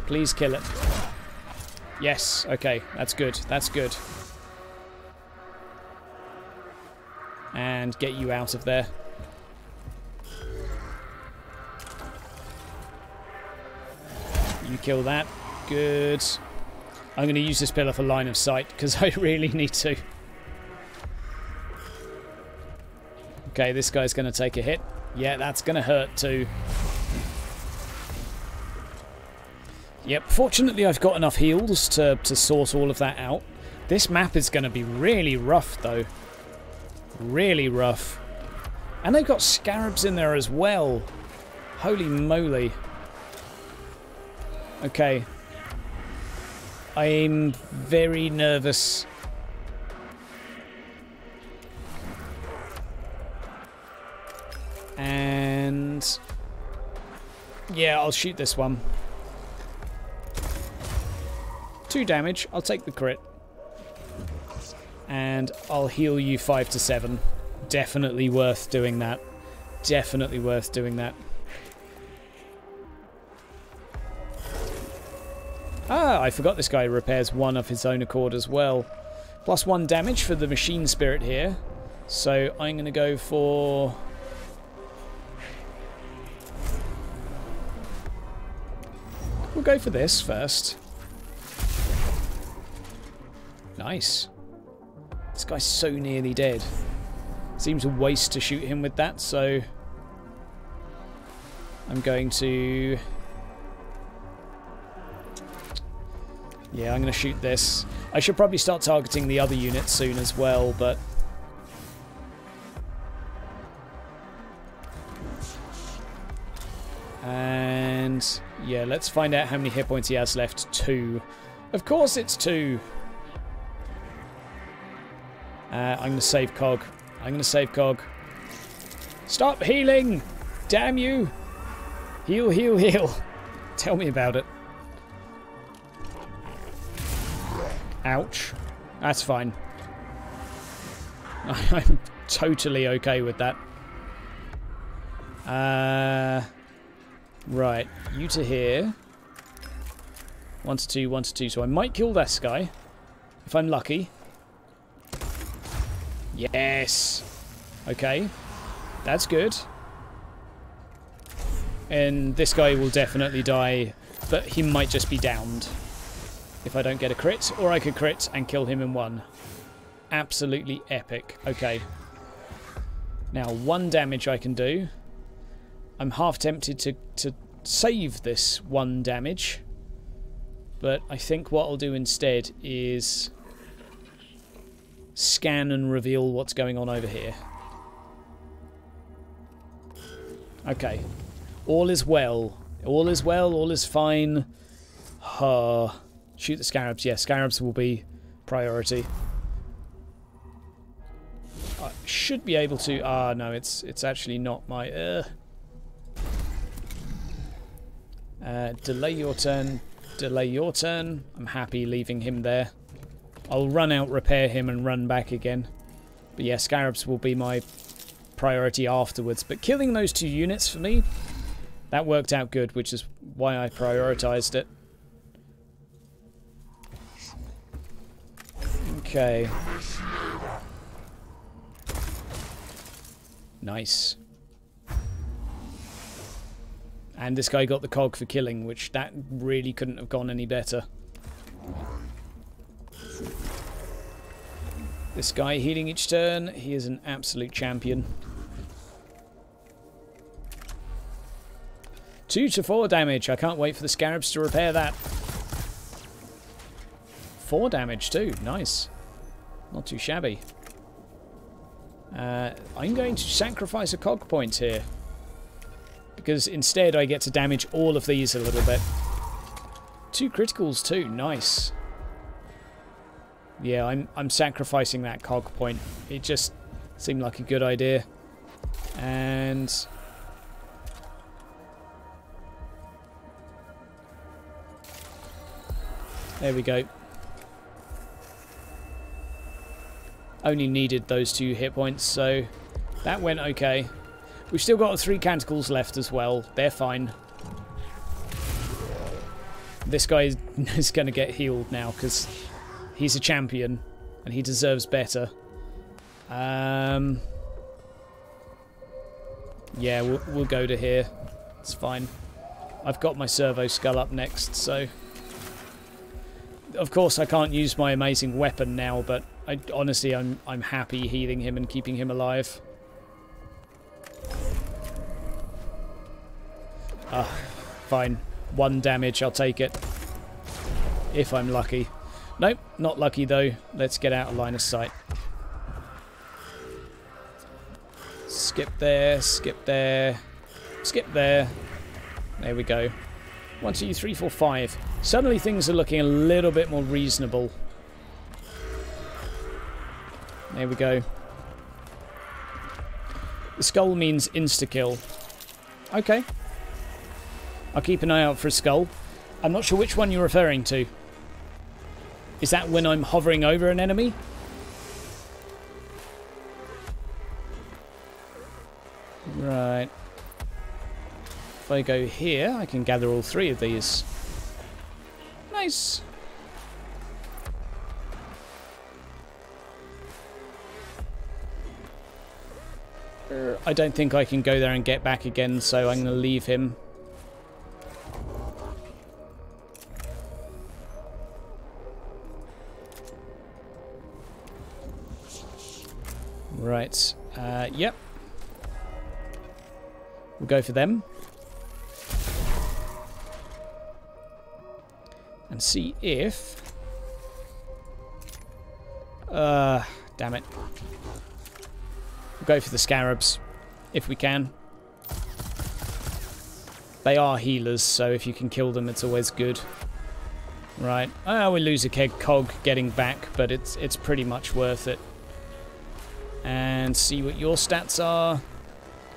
Please kill it. Yes, okay. That's good. That's good. And get you out of there. You kill that. Good. I'm going to use this pillar for line of sight, because I really need to. Okay, this guy's going to take a hit. Yeah, that's going to hurt too. Yep, fortunately I've got enough heals to sort all of that out. This map is going to be really rough though. Really rough. And they've got scarabs in there as well. Holy moly. Okay. I'm very nervous. And yeah, I'll shoot this one. 2 damage. I'll take the crit. And I'll heal you 5 to 7. Definitely worth doing that. Definitely worth doing that. Ah, I forgot this guy repairs 1 of his own accord as well. Plus 1 damage for the machine spirit here. So I'm going to go for... we'll go for this first. Nice. This guy's so nearly dead. Seems a waste to shoot him with that, so... I'm going to... yeah, I'm going to shoot this. I should probably start targeting the other unit soon as well, but... and... yeah, let's find out how many hit points he has left. 2. Of course it's 2. I'm going to save Cog. I'm going to save Cog. Stop healing! Damn you! Heal, heal, heal. Tell me about it. Ouch. That's fine. I'm totally okay with that. Right. You to here. 1 to 2, 1 to 2. So I might kill this guy. If I'm lucky. Yes. Okay. That's good. And this guy will definitely die, but he might just be downed if I don't get a crit, or I could crit and kill him in one. Absolutely epic. Okay. Now, 1 damage I can do. I'm half tempted to save this 1 damage, but I think what I'll do instead is scan and reveal what's going on over here. Okay. All is well. All is well. All is fine. Shoot the scarabs. Yeah, scarabs will be priority. I should be able to... Ah, no, it's actually not my... delay your turn. Delay your turn. I'm happy leaving him there. I'll run out, repair him, and run back again. But yeah, scarabs will be my priority afterwards. But killing those 2 units for me... That worked out good, which is why I prioritized it. Okay. Nice. And this guy got the cog for killing, which that really couldn't have gone any better. This guy healing each turn. He is an absolute champion. 2 to 4 damage. I can't wait for the scarabs to repair that. 4 damage too. Nice. Not too shabby. I'm going to sacrifice a cog point here, because instead I get to damage all of these a little bit. 2 criticals too. Nice. Yeah, I'm sacrificing that cog point. It just seemed like a good idea. And... there we go. Only needed those 2 hit points, so that went okay. We've still got 3 canticles left as well. They're fine. This guy is going to get healed now because he's a champion and he deserves better. Yeah, we'll go to here. It's fine. I've got my Servo Skull up next, so... Of course, I can't use my amazing weapon now, but honestly, I'm happy healing him and keeping him alive. Ah, fine. 1 damage, I'll take it. If I'm lucky. Nope, not lucky though. Let's get out of line of sight. Skip there, skip there, skip there. There we go. 1, 2, 3, 4, 5. Suddenly things are looking a little bit more reasonable. There we go. The skull means insta-kill. Okay. I'll keep an eye out for a skull. I'm not sure which one you're referring to. Is that when I'm hovering over an enemy? Right. If I go here, I can gather all 3 of these. Nice. I don't think I can go there and get back again, so I'm going to leave him. Right. Yep. We'll go for them. And see if... damn it. We'll go for the scarabs, if we can. They are healers, so if you can kill them, it's always good. Right. Oh, we lose a cog getting back, but it's pretty much worth it. And see what your stats are.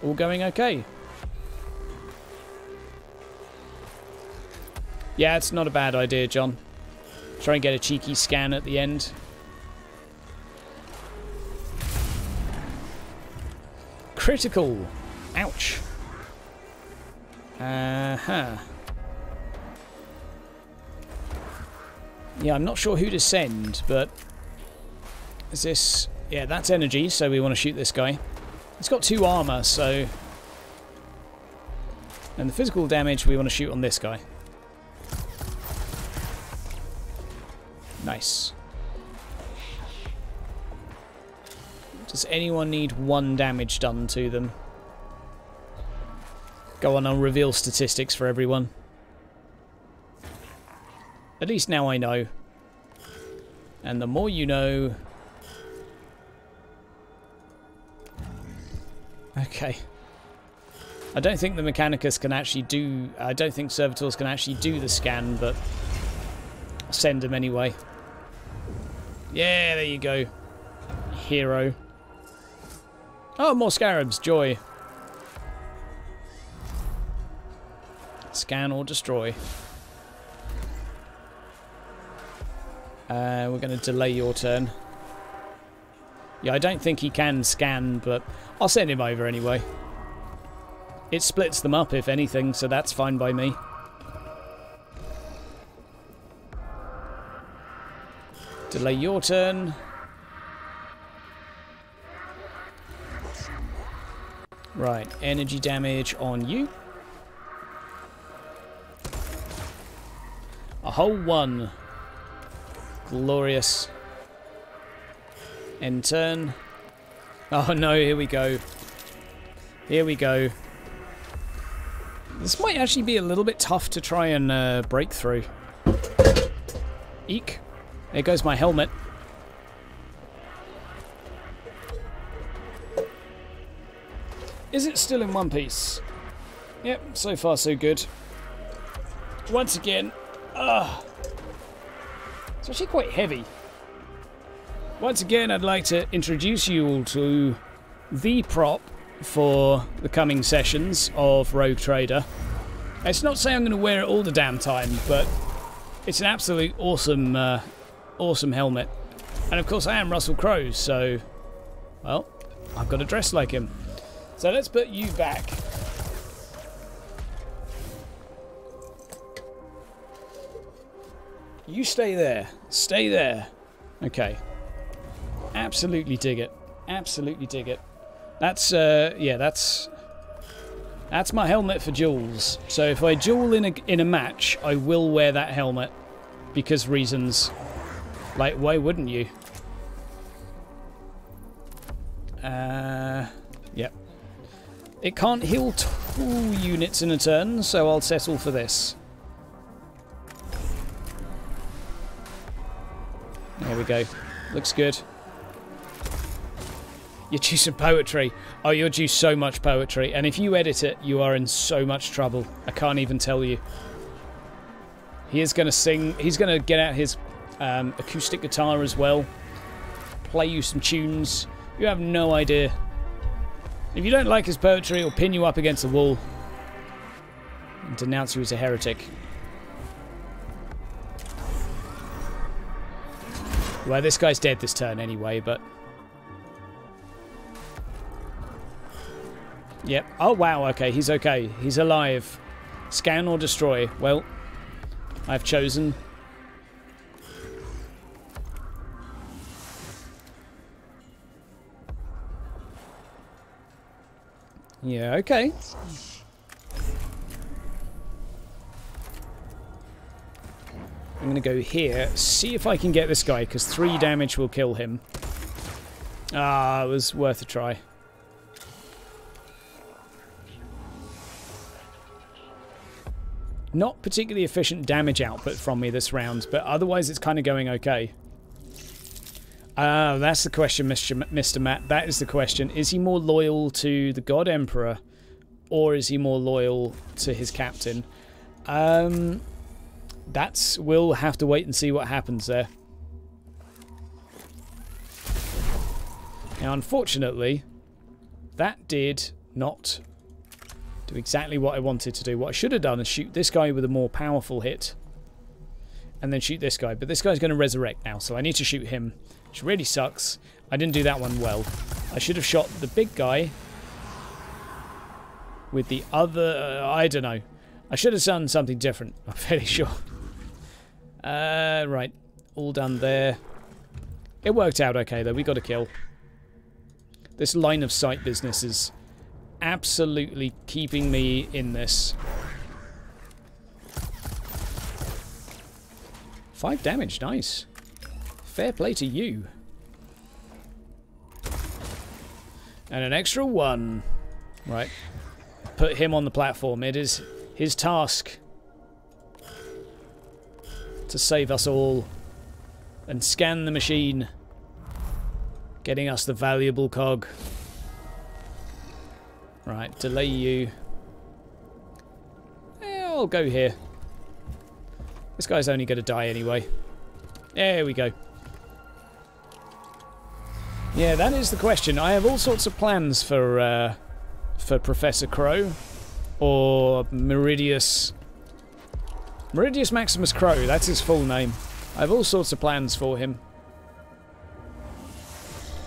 All going okay. Yeah, it's not a bad idea, John. Try and get a cheeky scan at the end. Critical. Ouch. Yeah, I'm not sure who to send, but is this... Yeah, that's energy, so we want to shoot this guy. It's got 2 armor, so... And the physical damage we want to shoot on this guy. Nice. Does anyone need 1 damage done to them? Go on, I'll reveal statistics for everyone. At least now I know. And the more you know... Okay. I don't think the Mechanicus can actually do... I don't think Servitors can actually do the scan, but... I'll send them anyway. Yeah, there you go. Hero. Oh, more scarabs. Joy. Scan or destroy. We're going to delay your turn. Yeah, I don't think he can scan, but I'll send him over anyway. It splits them up, if anything, so that's fine by me. Delay your turn. Right, energy damage on you. A whole 1. Glorious. End turn. Oh no, here we go. Here we go. This might actually be a little bit tough to try and break through. Eek. There goes my helmet. Is it still in one piece? Yep, so far so good. Once again. Ugh. It's actually quite heavy. Once again, I'd like to introduce you all to the prop for the coming sessions of Rogue Trader. It's not saying I'm going to wear it all the damn time, but it's an absolute awesome, awesome helmet. And of course I am Russell Crowe, so, well, I've got to dress like him. So let's put you back. You stay there. Stay there. Okay. Absolutely dig it. Absolutely dig it. That's, yeah, that's my helmet for duels. So if I duel in a match, I will wear that helmet. Because reasons. Like, why wouldn't you? Yep. It can't heal 2 units in a turn, so I'll settle for this. There we go. Looks good. You're due some poetry. Oh, you're due so much poetry. And if you edit it, you are in so much trouble. I can't even tell you. He is going to sing. He's going to get out his acoustic guitar as well. Play you some tunes. You have no idea. If you don't like his poetry, he'll pin you up against the wall. And denounce you as a heretic. Well, this guy's dead this turn anyway, but... Yep. Oh, wow, okay. He's okay. He's alive. Scan or destroy. Well, I've chosen. Yeah, okay. I'm going to go here, see if I can get this guy, because 3 damage will kill him. Ah, it was worth a try. Not particularly efficient damage output from me this round, but otherwise it's kind of going okay. Ah, that's the question, Mr. Matt. That is the question. Is he more loyal to the God Emperor, or is he more loyal to his captain? That's... We'll have to wait and see what happens there. Now, unfortunately, that did not do exactly what I wanted to do. What I should have done is shoot this guy with a more powerful hit. and then shoot this guy. But this guy's going to resurrect now, so I need to shoot him, which really sucks. I didn't do that one well. I should have shot the big guy with the other... I don't know. I should have done something different, I'm fairly sure. Right. All done there. It worked out okay, though. We got a kill. This line of sight business is absolutely keeping me in this. 5 damage. Nice. Fair play to you. And an extra 1. Right. Put him on the platform. It is his task to save us all and scan the machine, getting us the valuable cog. Right, delay you. I'll go here. This guy's only going to die anyway. There we go. Yeah, that is the question. I have all sorts of plans for Professor Crowe or Meridius Maximus Crowe, that's his full name. I have all sorts of plans for him.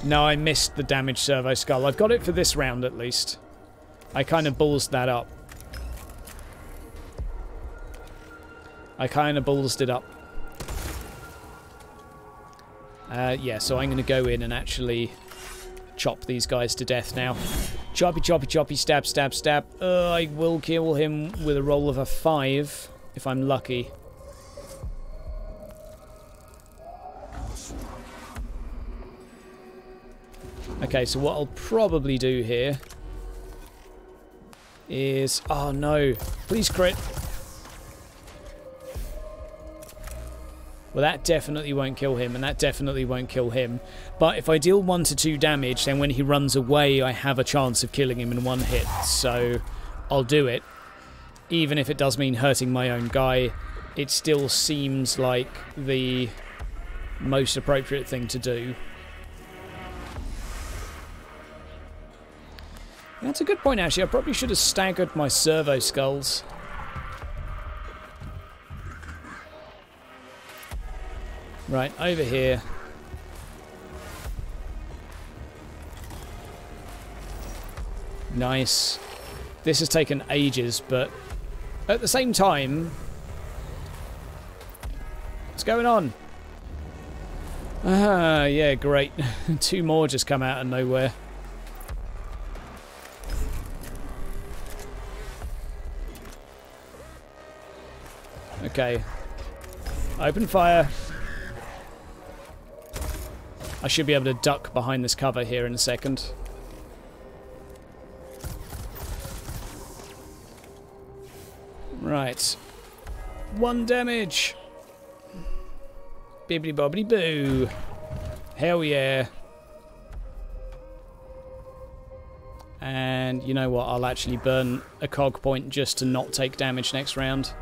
No, I missed the damage servo skull. I've got it for this round at least. I kind of ballsed that up. I kind of ballsed it up. Yeah, so I'm going to go in and actually chop these guys to death now. Choppy, choppy, choppy, stab, stab, stab. I will kill him with a roll of a 5 if I'm lucky. Okay, so what I'll probably do here is... Oh, no. Please crit. Well, that definitely won't kill him, and that definitely won't kill him. But if I deal 1 to 2 damage, then when he runs away, I have a chance of killing him in 1 hit. So I'll do it. Even if it does mean hurting my own guy, it still seems like the most appropriate thing to do. That's a good point, actually. I probably should have staggered my servo skulls. Right, over here. Nice. This has taken ages, but at the same time... What's going on? Ah, yeah, great. 2 more just come out of nowhere. Okay. Open fire. I should be able to duck behind this cover here in a second. Right. 1 damage. Bibbidi bobbidi boo. Hell yeah. And you know what? I'll actually burn a cog point just to not take damage next round.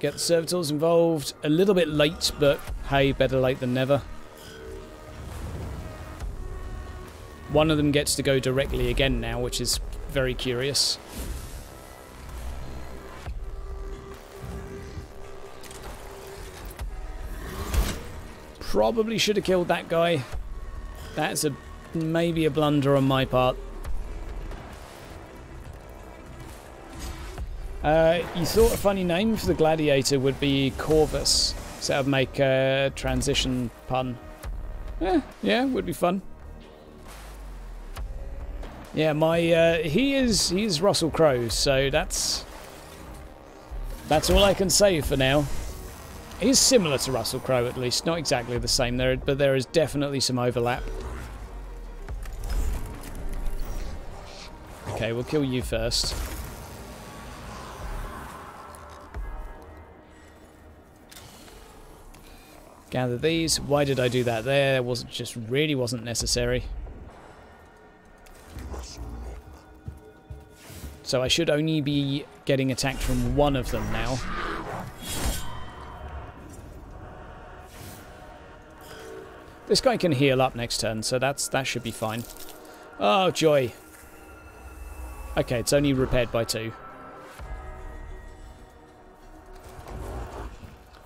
Get the servitors involved. A little bit late, but hey, better late than never. One of them gets to go directly again now, which is very curious. Probably should have killed that guy. That's a maybe a blunder on my part. You thought a funny name for the gladiator would be Corvus, so that would make a transition pun. Yeah, would be fun. Yeah, my he is Russell Crowe, so that's all I can say for now. He's similar to Russell Crowe, at least, not exactly the same there, but there is definitely some overlap. Okay, we'll kill you first. Gather these. Why did I do that there? It wasn't, just really wasn't necessary. So I should only be getting attacked from one of them now. This guy can heal up next turn, so that should be fine. Oh, joy. Okay, it's only repaired by 2.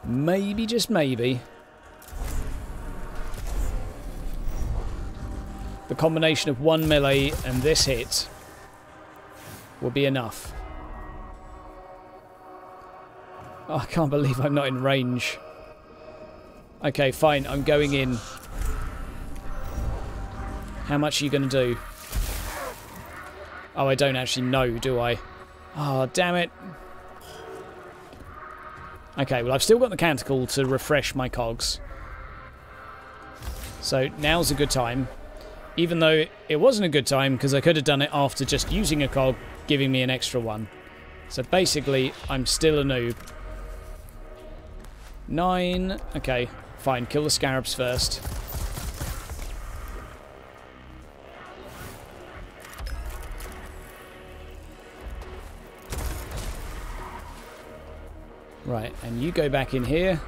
Maybe, just maybe, the combination of one melee and this hit will be enough. Oh, I can't believe I'm not in range. Okay, fine, I'm going in. How much are you going to do? Oh, I don't actually know, do I? Oh, damn it. Okay, well, I've still got the canticle to refresh my cogs. So now's a good time. Even though it wasn't a good time, because I could have done it after just using a cog, giving me an extra one. So basically, I'm still a noob. 9. Okay, fine. Kill the scarabs first. Right, and you go back in here.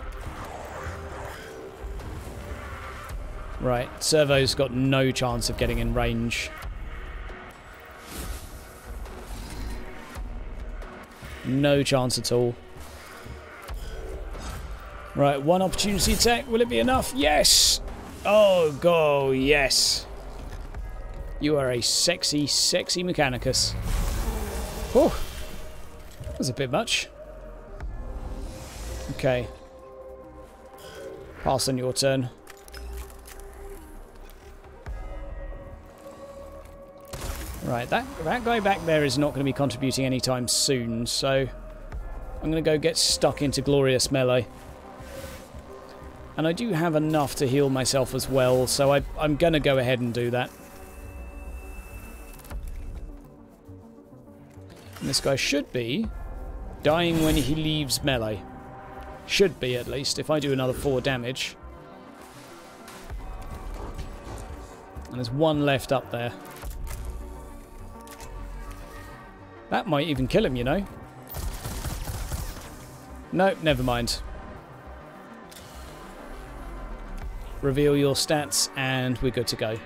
Right, Servo's got no chance of getting in range. No chance at all. Right, one opportunity attack. Will it be enough? Yes! Oh, go, yes. You are a sexy, sexy Mechanicus. Oh, that was a bit much. Okay. Pass on your turn. Right, that guy back there is not going to be contributing anytime soon, so I'm going to go get stuck into Glorious Melee. And I do have enough to heal myself as well, so I'm going to go ahead and do that. And this guy should be dying when he leaves melee. Should be, at least, if I do another 4 damage. And there's one left up there. That might even kill him, you know. Nope, never mind. Reveal your stats, and we're good to go.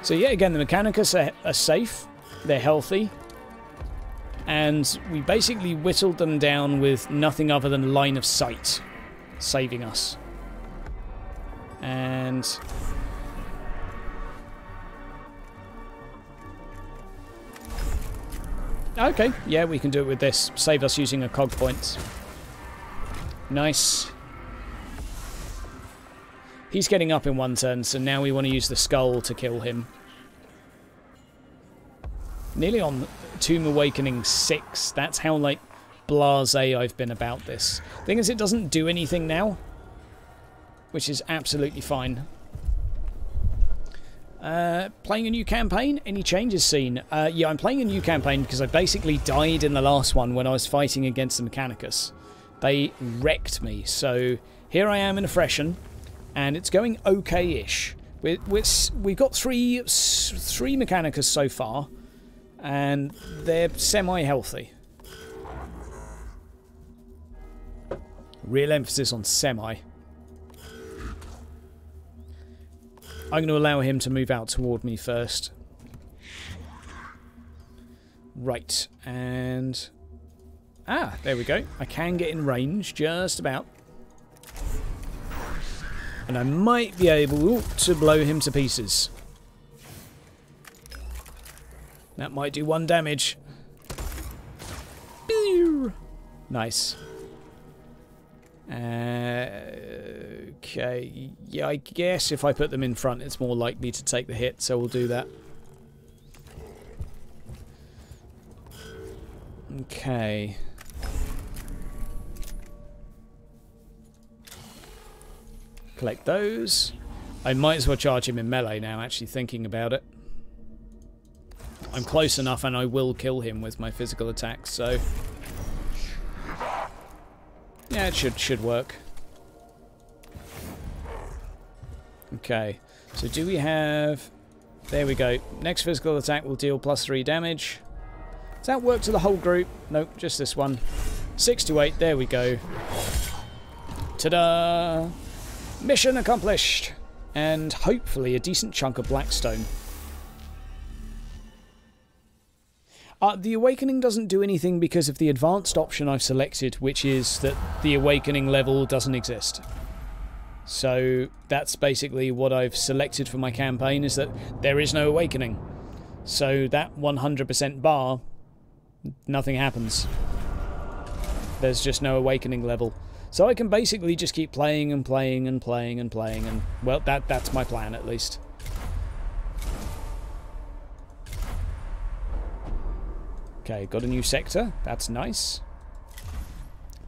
So, yeah, again, the Mechanicus are safe. They're healthy. And we basically whittled them down with nothing other than line of sight saving us. And okay, yeah, we can do it with this. Save us using a cog point. Nice. He's getting up in one turn, so now we want to use the skull to kill him. Nearly on Tomb Awakening 6. That's how, like, blasé I've been about this. Thing is, it doesn't do anything now, which is absolutely fine. Playing a new campaign? Any changes seen? Yeah, I'm playing a new campaign because I basically died in the last one when I was fighting against the Mechanicus. They wrecked me, so here I am in a fresh one, and it's going okay-ish. We've got three Mechanicus so far, and they're semi-healthy. Real emphasis on semi. I'm going to allow him to move out toward me first. Right, and ah, there we go. I can get in range, just about. And I might be able to blow him to pieces. That might do 1 damage. Nice. Okay. Yeah, I guess if I put them in front, it's more likely to take the hit, so we'll do that. Okay. Collect those. I might as well charge him in melee now, actually, thinking about it. I'm close enough and I will kill him with my physical attacks, so yeah, it should work. Okay, so do we have, there we go, next physical attack will deal +3 damage. Does that work to the whole group? Nope, just this one. 6 to 8, there we go. Ta-da! Mission accomplished! And hopefully a decent chunk of Blackstone. The Awakening doesn't do anything because of the advanced option I've selected, which is that the Awakening level doesn't exist. So that's basically what I've selected for my campaign, is that there is no Awakening. So that 100% bar, nothing happens. There's just no Awakening level. So I can basically just keep playing and playing and playing and playing, and well, that's my plan at least. Okay, got a new sector. That's nice.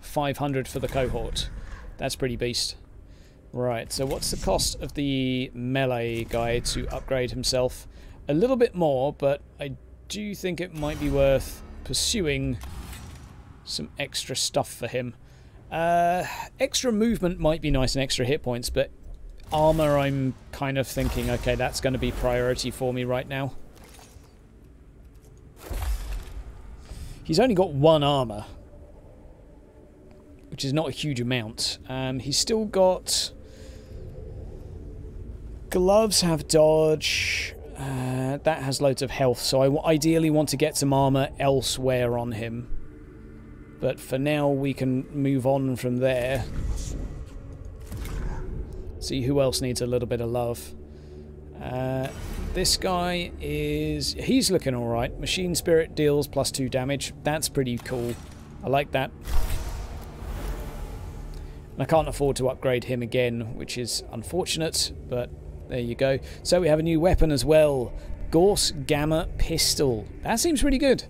500 for the cohort. That's pretty beast. Right, so what's the cost of the melee guy to upgrade himself? A little bit more, but I do think it might be worth pursuing some extra stuff for him. Extra movement might be nice and extra hit points, but armor I'm kind of thinking, okay, that's going to be priority for me right now. He's only got one armor, which is not a huge amount. He's still got... gloves have dodge. That has loads of health, so I ideally want to get some armor elsewhere on him. But for now, we can move on from there. See who else needs a little bit of love. This guy is... he's looking alright. Machine Spirit deals +2 damage. That's pretty cool. I like that. And I can't afford to upgrade him again, which is unfortunate, but there you go. So we have a new weapon as well. Gorse Gamma Pistol. That seems pretty good.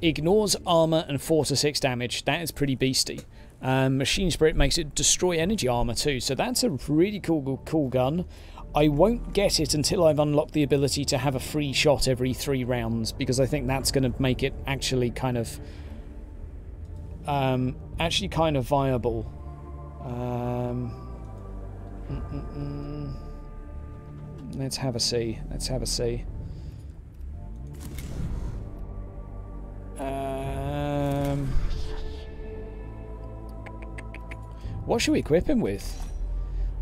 Ignores armor and 4 to 6 damage. That is pretty beastie. Machine Spirit makes it destroy energy armor too, so that's a really cool gun. I won't get it until I've unlocked the ability to have a free shot every 3 rounds, because I think that's going to make it actually kind of viable. Let's have a see. What should we equip him with?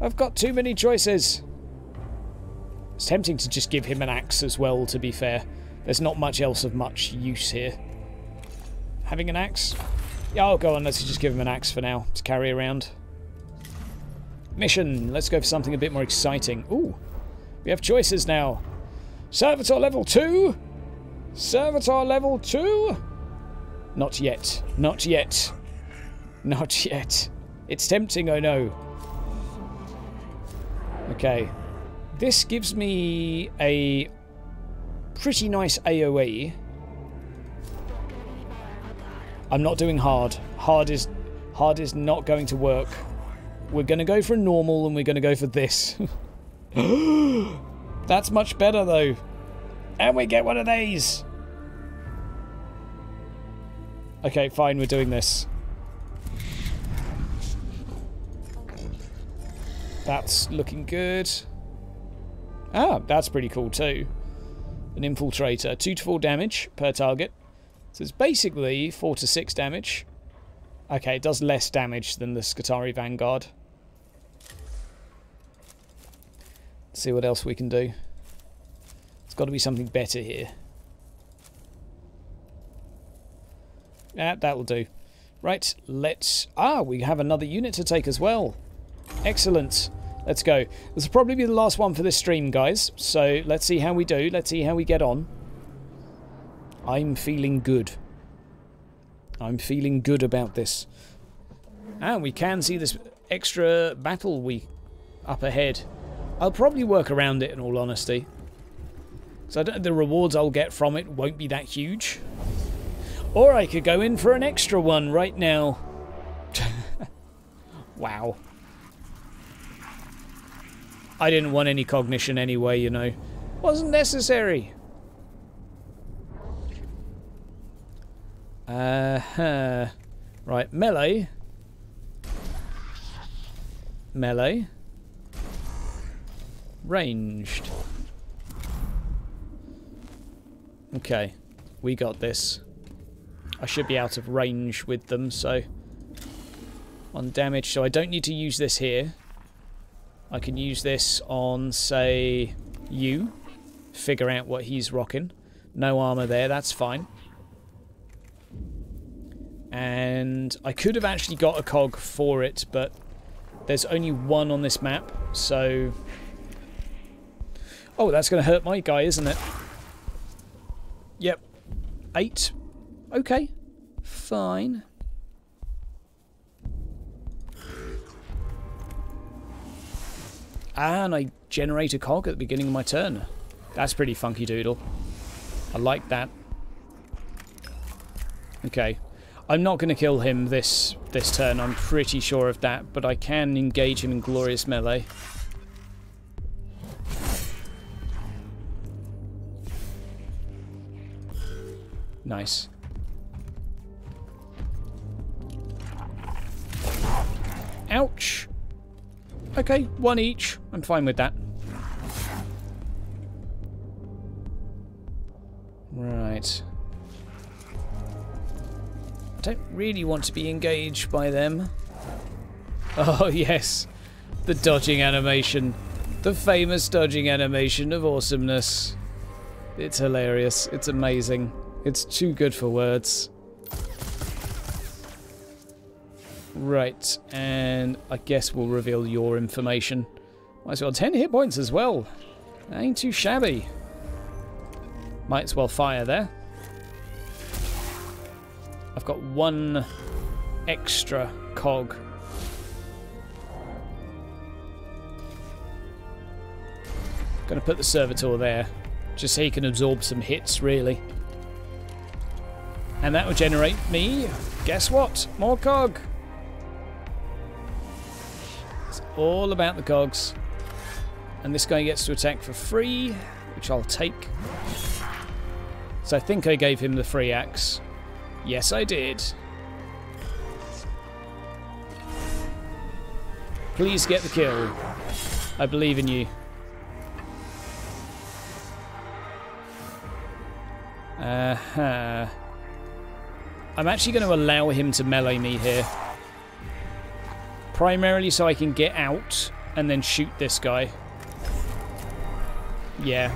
I've got too many choices. It's tempting to just give him an axe as well, to be fair. There's not much else of much use here. Having an axe? Yeah, oh, go on, let's just give him an axe for now to carry around. Mission. Let's go for something a bit more exciting. Ooh, we have choices now. Servitor level 2? Servitor level 2? Not yet. Not yet. Not yet. It's tempting, I know. Okay. This gives me a pretty nice AoE. I'm not doing hard. Hard is not going to work. We're going to go for a normal, and we're going to go for this. That's much better, though. And we get one of these. Okay, fine. We're doing this. That's looking good. Ah, that's pretty cool too. An Infiltrator. 2 to 4 damage per target. So it's basically 4 to 6 damage. Okay, it does less damage than the Skitarii Vanguard. Let's see what else we can do. It's got to be something better here. Ah, that'll do. Right, let's... ah, we have another unit to take as well. Excellent. Let's go. This will probably be the last one for this stream, guys. So let's see how we do. Let's see how we get on. I'm feeling good. I'm feeling good about this. And we can see this extra battle we up ahead. I'll probably work around it, in all honesty. So the rewards I'll get from it won't be that huge. Or I could go in for an extra one right now. Wow. I didn't want any cognition anyway, you know. Wasn't necessary. Right, melee. Melee. Ranged. Okay, we got this. I should be out of range with them, so... 1 damage, so I don't need to use this here. I can use this on, say, you. Figure out what he's rocking. No armor there, that's fine. And I could have actually got a cog for it, but there's only one on this map, so... Oh, that's going to hurt my guy, isn't it? Yep. 8. Okay. Fine. And I generate a cog at the beginning of my turn. That's pretty funky doodle. I like that. Okay. I'm not going to kill him this turn, I'm pretty sure of that, but I can engage him in glorious melee. Nice. Ouch! Okay, 1 each. I'm fine with that. Right. I don't really want to be engaged by them. Oh, yes. The dodging animation. The famous dodging animation of awesomeness. It's hilarious. It's amazing. It's too good for words. Right, and I guess we'll reveal your information. Might as well 10 hit points as well. That ain't too shabby. Might as well fire there. I've got 1 extra cog. Gonna put the Servitor there, just so he can absorb some hits, really. And that will generate me, guess what? More cog! It's all about the cogs. And this guy gets to attack for free, which I'll take. So I think I gave him the free axe. Yes, I did. Please get the kill. I believe in you. Uh-huh. I'm actually going to allow him to melee me here. Primarily so I can get out and then shoot this guy. Yeah.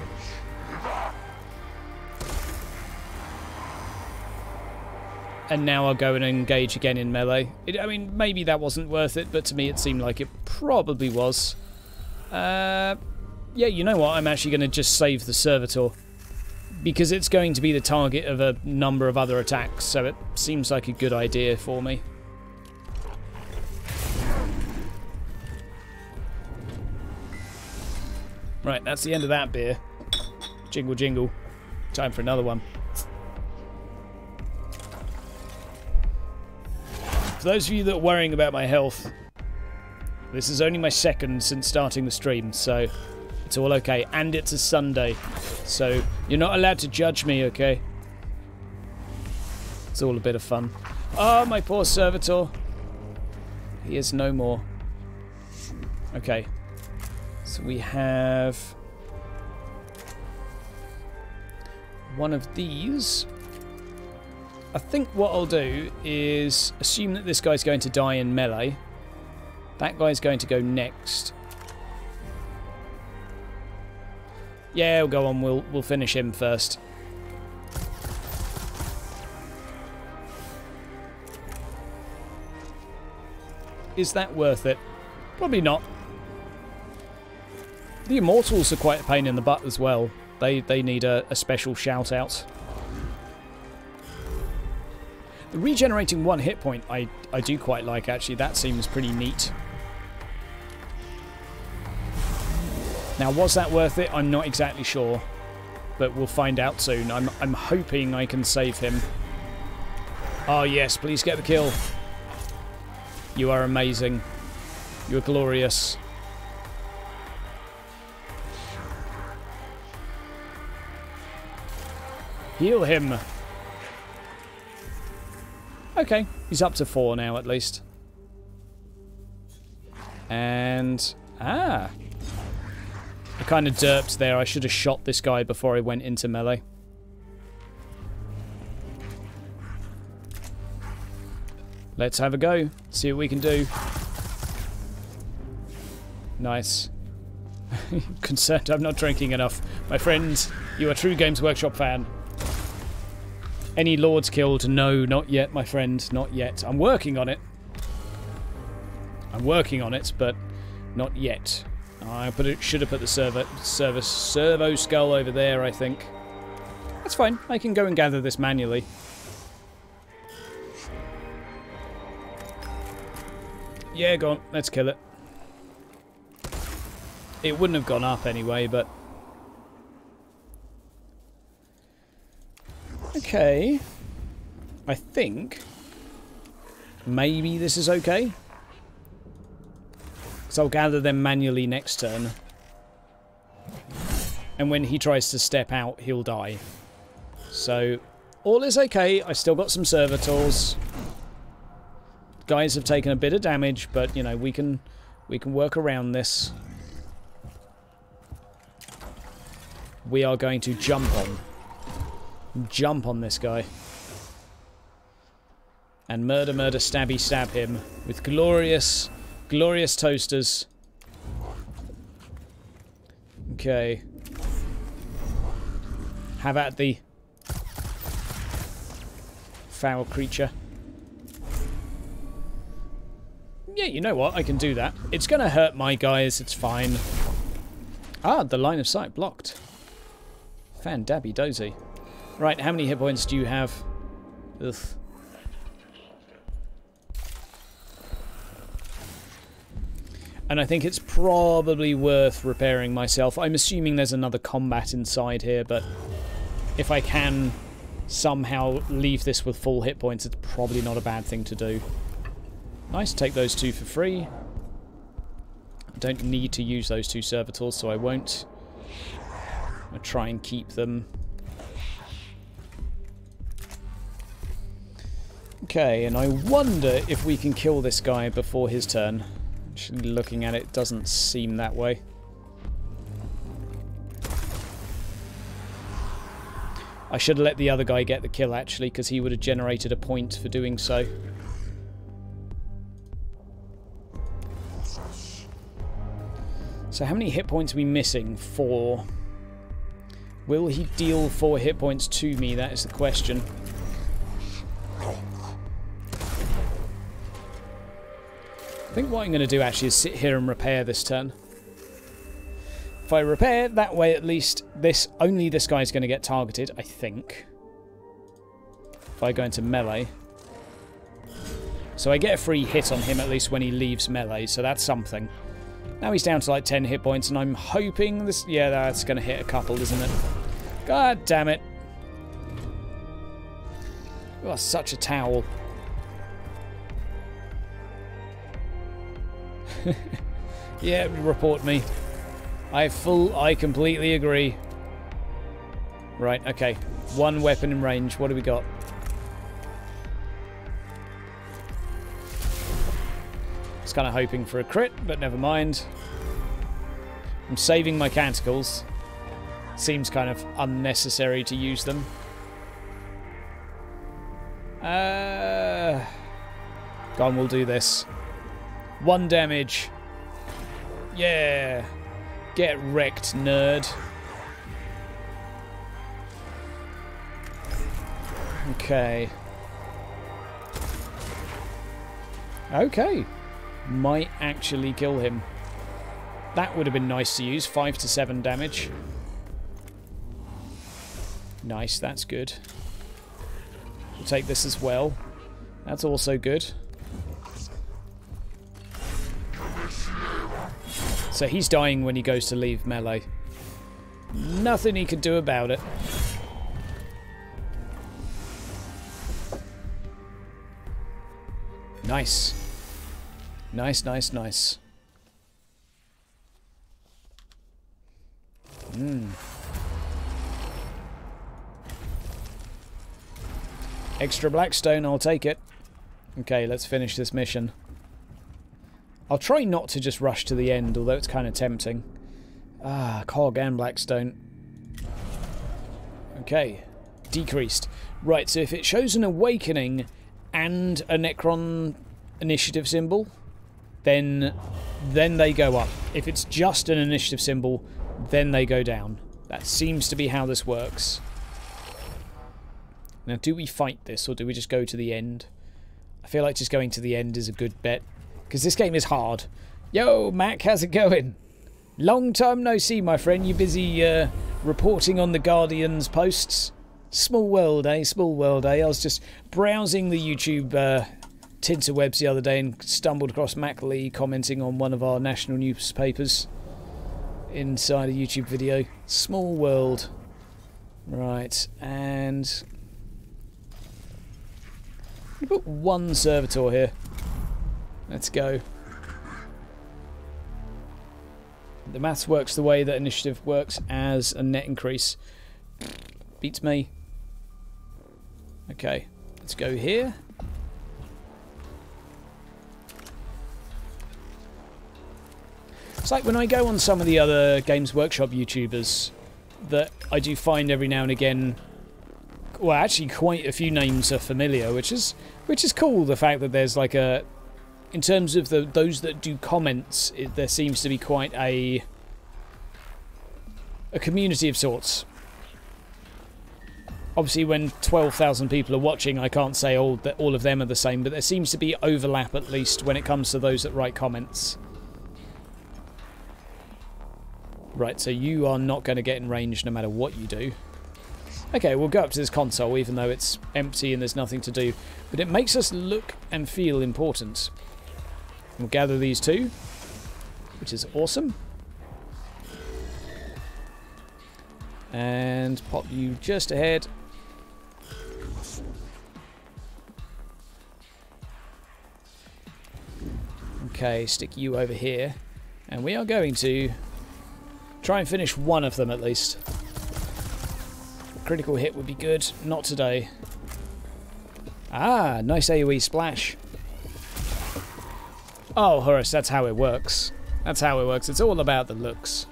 And now I'll go and engage again in melee. I mean, maybe that wasn't worth it, but to me it seemed like it probably was. Yeah, you know what? I'm actually going to just save the Servitor, because it's going to be the target of a number of other attacks, so it seems like a good idea for me. Right, that's the end of that beer. Jingle jingle. Time for another one. For those of you that are worrying about my health, this is only my second since starting the stream, so... It's all okay, and it's a Sunday, so you're not allowed to judge me, okay? It's all a bit of fun. Oh, my poor Servitor. He is no more. Okay, so we have one of these. I think what I'll do is assume that this guy's going to die in melee. That guy's going to go next. Yeah, we'll go on. We'll finish him first. Is that worth it? Probably not. The Immortals are quite a pain in the butt as well. They need a special shout out. The regenerating 1 hit point I do quite like actually. That seems pretty neat. Now, was that worth it? I'm not exactly sure, but we'll find out soon. I'm hoping I can save him. Oh, yes, please get the kill. You are amazing. You're glorious. Heal him. Okay, he's up to 4 now at least. And... ah... I kind of derped there. I should have shot this guy before I went into melee. Let's have a go. See what we can do. Nice. Concerned I'm not drinking enough. My friend, you are a true Games Workshop fan. Any lords killed? No, not yet, my friend. Not yet. I'm working on it. I'm working on it, but not yet. I should have put the Servo Skull over there, I think. That's fine. I can go and gather this manually. Yeah, go on. Let's kill it. It wouldn't have gone up anyway, but... Okay. I think... Maybe this is okay? Because I'll gather them manually next turn. And when he tries to step out, he'll die. So, all is okay. I still got some servitors. Guys have taken a bit of damage, but, you know, we can work around this. We are going to jump on this guy and murder stabby stab him with glorious toasters. Okay, have at the foul creature. Yeah, you know what, I can do that. It's gonna hurt my guys, it's fine. Ah, the line of sight blocked. Fan dabby dozy. Right, how many hit points do you have? Ugh. And I think it's probably worth repairing myself. I'm assuming there's another combat inside here, but if I can somehow leave this with full hit points, it's probably not a bad thing to do. Nice, take those two for free. I don't need to use those two servitors, so I won't. I'll try and keep them. Okay, and I wonder if we can kill this guy before his turn. Actually, looking at it, doesn't seem that way. I should have let the other guy get the kill, actually, because he would have generated a point for doing so. So how many hit points are we missing? 4. Will he deal 4 hit points to me? That is the question. I think what I'm going to do actually is sit here and repair this turn. If I repair that way, at least only this guy is going to get targeted, I think. If I go into melee. So I get a free hit on him at least when he leaves melee, so that's something. Now he's down to like 10 hit points, and I'm hoping this... Yeah, that's going to hit a couple, isn't it? God damn it. You are such a towel. Yeah, report me. I completely agree. Right, okay. One weapon in range. What do we got? I was kind of hoping for a crit, but never mind. I'm saving my canticles. Seems kind of unnecessary to use them. Go on, we'll do this. 1 damage. Yeah. Get wrecked, nerd. Okay. Okay. Might actually kill him. That would have been nice to use. 5 to 7 damage. Nice, that's good. We'll take this as well. That's also good. So he's dying when he goes to leave melee. Nothing he could do about it. Nice. Nice, nice, nice. Extra Blackstone, I'll take it. Okay, let's finish this mission. I'll try not to just rush to the end, although it's kind of tempting. Ah, Cog and Blackstone. Okay, decreased. Right, so if it shows an Awakening and a Necron initiative symbol, then they go up. If it's just an initiative symbol, then they go down. That seems to be how this works. Now, do we fight this or do we just go to the end? I feel like just going to the end is a good bet, because this game is hard. Yo, Mac, how's it going? Long time no see, my friend. You busy reporting on the Guardian's posts? Small world, eh? Small world, eh? I was just browsing the YouTube tinterwebs the other day and stumbled across Mac Lee commenting on one of our national newspapers inside a YouTube video. Small world. Right, and I'm going to put one Servitor here. Let's go. The maths works the way that initiative works, as a net increase. Beats me. Okay, let's go here. It's like when I go on some of the other Games Workshop YouTubers that I do find every now and again. Well, actually, quite a few names are familiar, which is cool. The fact that there's like a, in terms of those that do comments, there seems to be quite a community of sorts. Obviously, when 12,000 people are watching, I can't say all of them are the same, but there seems to be overlap, at least when it comes to those that write comments. Right, so you are not going to get in range no matter what you do. Okay, we'll go up to this console, even though it's empty and there's nothing to do. But it makes us look and feel important. We'll gather these two, which is awesome. And pop you just ahead. Okay, stick you over here. And we are going to try and finish one of them at least. Critical hit would be good. Not today. Ah, nice AoE splash. Oh, Horus, that's how it works. That's how it works. It's all about the looks.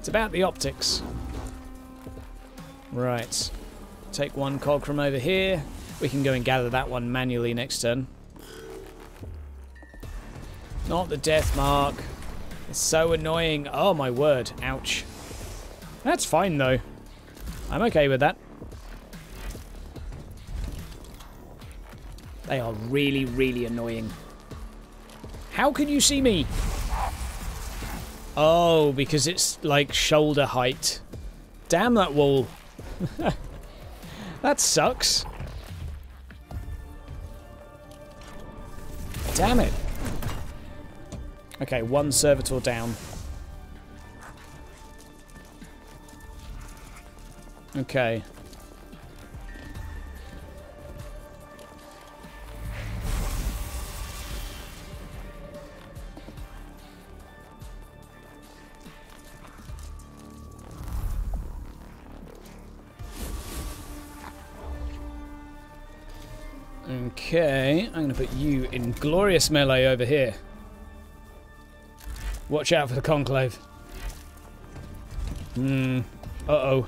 It's about the optics. Right. Take one cog from over here. We can go and gather that one manually next turn. Not the death mark. It's so annoying. Oh, my word. Ouch. That's fine, though. I'm okay with that. They are really, really annoying. How can you see me? Oh, because it's like shoulder height. Damn that wall. That sucks. Damn it. Okay, one Servitor down. Okay. Okay, I'm going to put you in glorious melee over here. Watch out for the conclave. Uh-oh.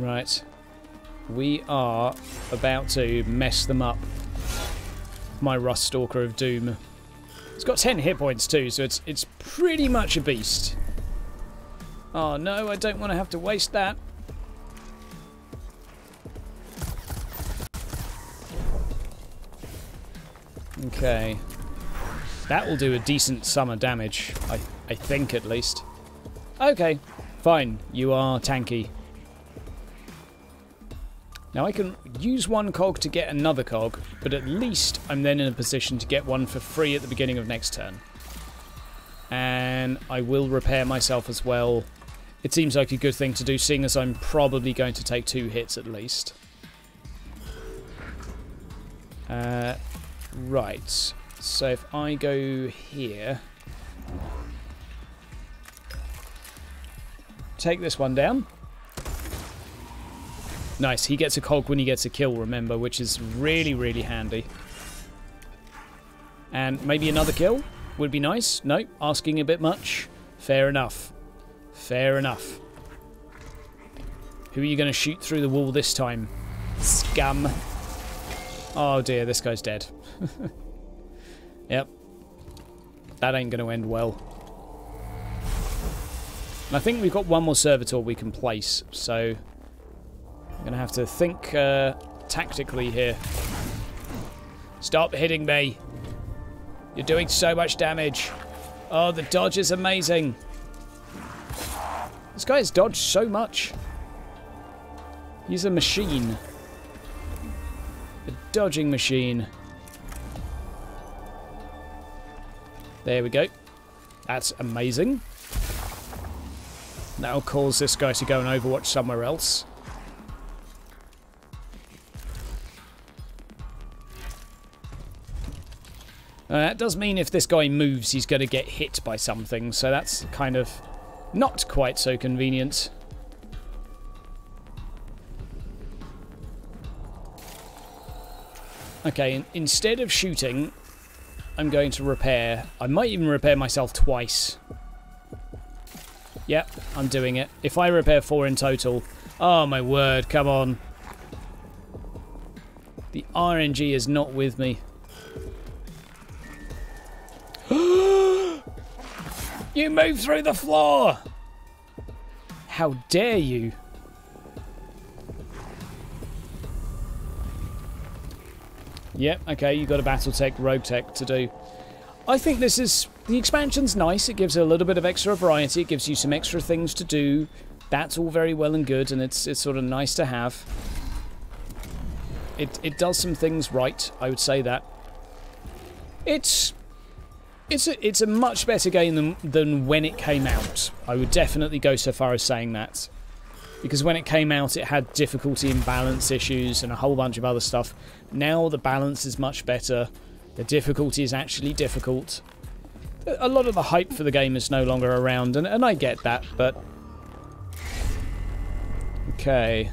Right, we are about to mess them up. My Rust Stalker of Doom. It's got 10 hit points too, so it's pretty much a beast. Oh no, I don't want to have to waste that. Okay, that will do a decent sum of damage, I think at least. Okay, fine, you are tanky. Now I can use one cog to get another cog, but at least I'm then in a position to get one for free at the beginning of next turn. And I will repair myself as well. It seems like a good thing to do, seeing as I'm probably going to take two hits at least. Right, so if I go here, take this one down. Nice, he gets a cog when he gets a kill, remember, which is really, really handy. And maybe another kill would be nice. Nope, asking a bit much. Fair enough. Fair enough. Who are you going to shoot through the wall this time? Scum. Oh dear, this guy's dead. Yep. That ain't going to end well. And I think we've got one more Servitor we can place, so I'm gonna have to think tactically here. Stop hitting me. You're doing so much damage. Oh, the dodge is amazing. This guy has dodged so much. He's a machine. A dodging machine. There we go. That's amazing. That'll cause this guy to go and overwatch somewhere else. That does mean if this guy moves, he's going to get hit by something, so that's kind of not quite so convenient. Okay, instead of shooting, I'm going to repair. I might even repair myself twice. Yep, I'm doing it. If I repair 4 in total... Oh, my word, come on. The RNG is not with me. You moved through the floor! How dare you? Yep, okay, you've got a battle tech, rogue tech to do. I think this is... The expansion's nice. It gives it a little bit of extra variety. It gives you some extra things to do. That's all very well and good, and it's sort of nice to have. It does some things right, I would say that. It's a much better game than when it came out. I would definitely go so far as saying that. Because when it came out, it had difficulty and balance issues and a whole bunch of other stuff. Now the balance is much better. The difficulty is actually difficult. A lot of the hype for the game is no longer around, and I get that, but... Okay.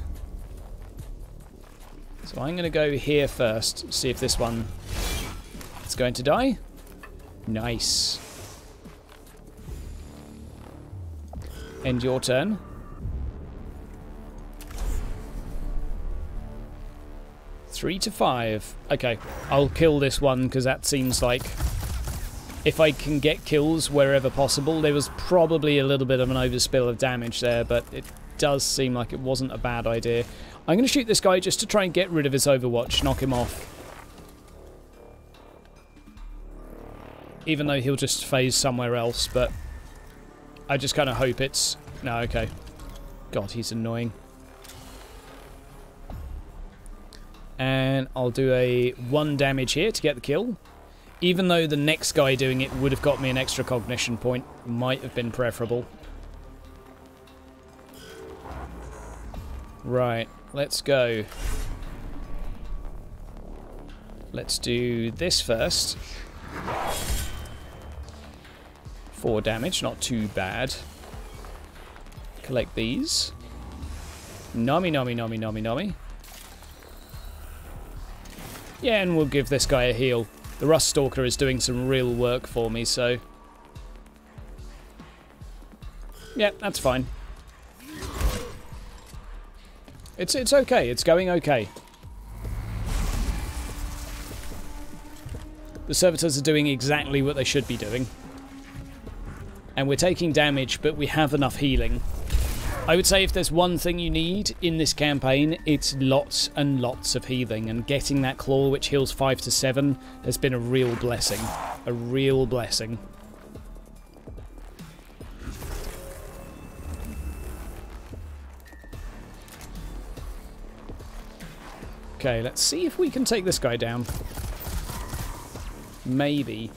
So I'm going to go here first, see if this one is going to die. Nice. End your turn. Three to five. Okay, I'll kill this one because that seems like if I can get kills wherever possible. There was probably a little bit of an overspill of damage there, but it does seem like it wasn't a bad idea. I'm going to shoot this guy just to try and get rid of his overwatch, knock him off. Even though he'll just phase somewhere else, but I just kind of hope it's... No, okay. God, he's annoying. And I'll do a 1 damage here to get the kill. Even though the next guy doing it would have got me an extra cognition point. Might have been preferable. Right, let's go. Let's do this first. 4 damage, not too bad. Collect these. Nommy, nommy, nommy, nommy, nommy. Yeah, and we'll give this guy a heal. The Rust Stalker is doing some real work for me, so... Yeah, that's fine. It's okay, it's going okay. The Servitors are doing exactly what they should be doing. And we're taking damage, but we have enough healing. I would say if there's one thing you need in this campaign, it's lots and lots of healing, and getting that claw, which heals 5 to 7, has been a real blessing. A real blessing. Okay, let's see if we can take this guy down. Maybe.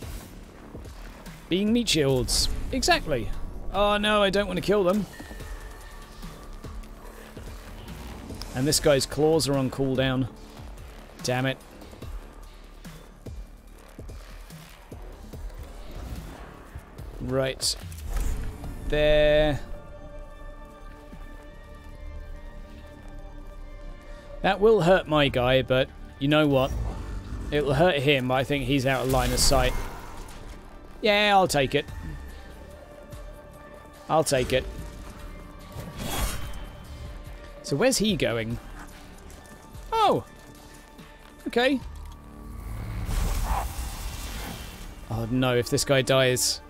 Being meat shields. Exactly. Oh no, I don't want to kill them. And this guy's claws are on cooldown. Damn it. Right. There. That will hurt my guy, but you know what? It'll hurt him, but I think he's out of line of sight. Yeah, I'll take it. I'll take it. So where's he going? Oh! Okay. Oh no, if this guy dies...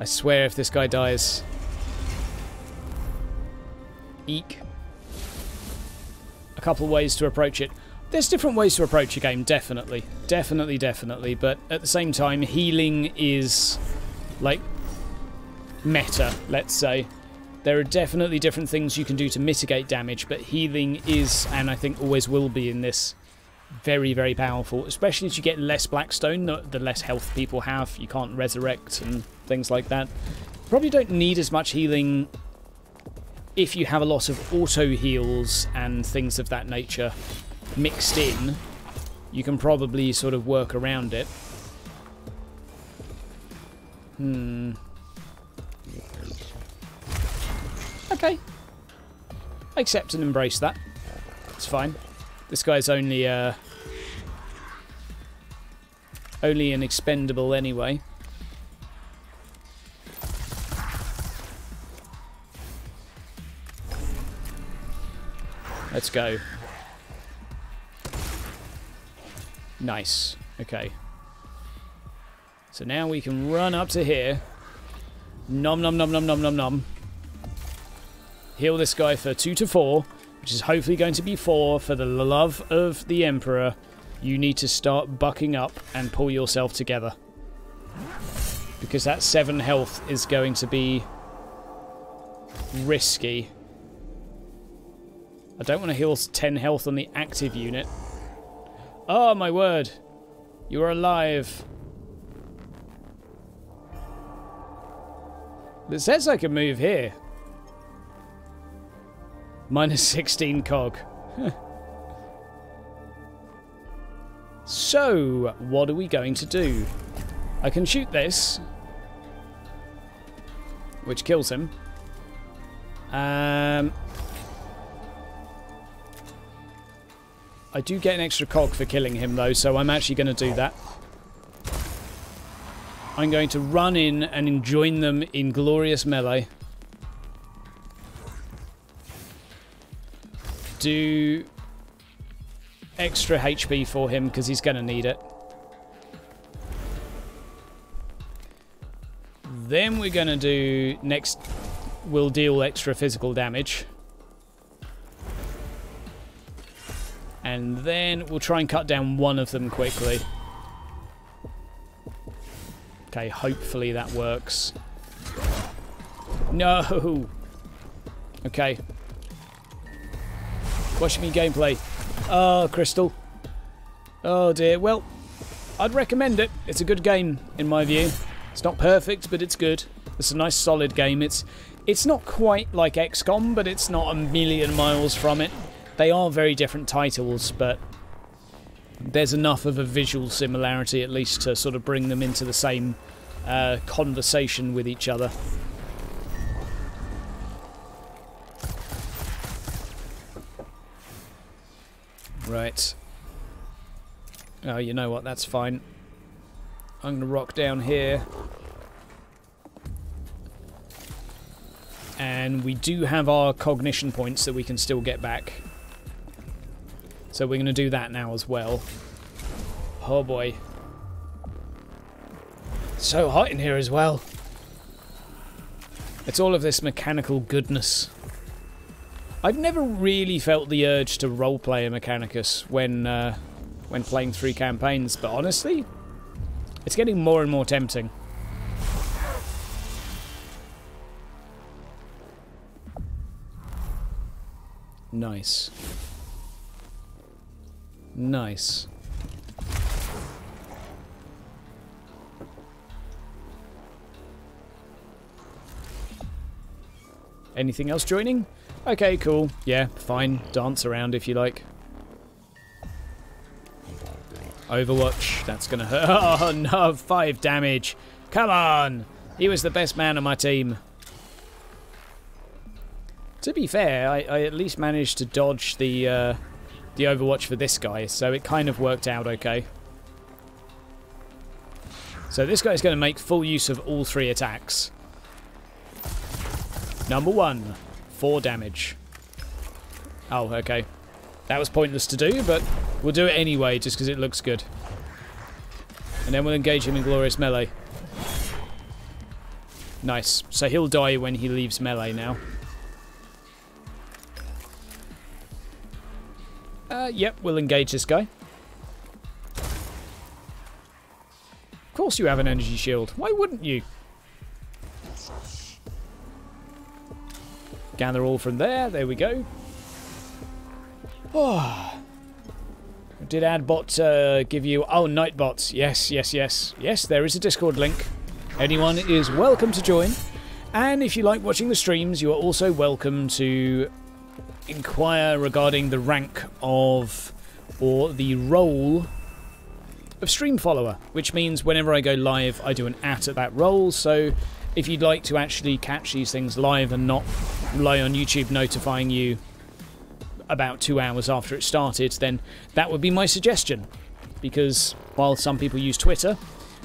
I swear if this guy dies... Eek. couple of ways to approach it. There's different ways to approach a game, definitely. Definitely, definitely. But at the same time, healing is, like, meta, let's say. There are definitely different things you can do to mitigate damage, but healing is, and I think always will be in this, very, very powerful. Especially as you get less Blackstone, the less health people have. You can't resurrect and things like that. Probably don't need as much healing if you have a lot of auto-heals and things of that nature mixed in. You can probably sort of work around it. Okay. I accept and embrace that. It's fine. This guy's only an expendable anyway. Let's go. Nice. Okay. So now we can run up to here. Nom nom nom nom nom nom nom. Heal this guy for 2 to 4, which is hopefully going to be 4. For the love of the Emperor, you need to start bucking up and pull yourself together, because that 7 health is going to be risky. I don't want to heal 10 health on the active unit. Oh my word, you are alive. It says I can move here. Minus 16 cog. So, what are we going to do? I can shoot this, which kills him. I do get an extra cog for killing him though, so I'm actually going to do that. I'm going to run in and join them in glorious melee. Do extra HP for him because he's going to need it. Then we're going to do next, we'll deal extra physical damage. And then we'll try and cut down one of them quickly. Okay, hopefully that works. No! Okay. Watch me gameplay. Oh, Crystal. Oh dear. Well, I'd recommend it. It's a good game, in my view. It's not perfect, but it's good. It's a nice, solid game. It's not quite like XCOM, but it's not a million miles from it. They are very different titles, but there's enough of a visual similarity at least to sort of bring them into the same conversation with each other. Right. Oh, you know what? That's fine. I'm going to rock down here. And we do have our cognition points that we can still get back. So we're going to do that now as well. Oh boy. So hot in here as well. It's all of this mechanical goodness. I've never really felt the urge to roleplay a Mechanicus when playing 3 campaigns, but honestly, it's getting more and more tempting. Nice. Nice. Anything else joining? Okay, cool. Yeah, fine. Dance around if you like. Overwatch. That's gonna hurt. Oh no, 5 damage. Come on! He was the best man on my team. To be fair, I at least managed to dodge the Overwatch for this guy, so it kind of worked out okay. So this guy's going to make full use of all 3 attacks. Number 1, 4 damage. Oh, okay. That was pointless to do, but we'll do it anyway, just because it looks good. And then we'll engage him in glorious melee. Nice. So he'll die when he leaves melee now. Yep, we'll engage this guy. Of course you have an energy shield. Why wouldn't you? Gather all from there. There we go. Oh. Did Adbot give you... Oh, Nightbot. Yes, yes, yes. Yes, there is a Discord link. Anyone is welcome to join. And if you like watching the streams, you are also welcome to inquire regarding the rank of, or the role of, stream follower, which means whenever I go live I do an at that role. So if you'd like to actually catch these things live and not rely on YouTube notifying you about 2 hours after it started, then that would be my suggestion, because while some people use Twitter,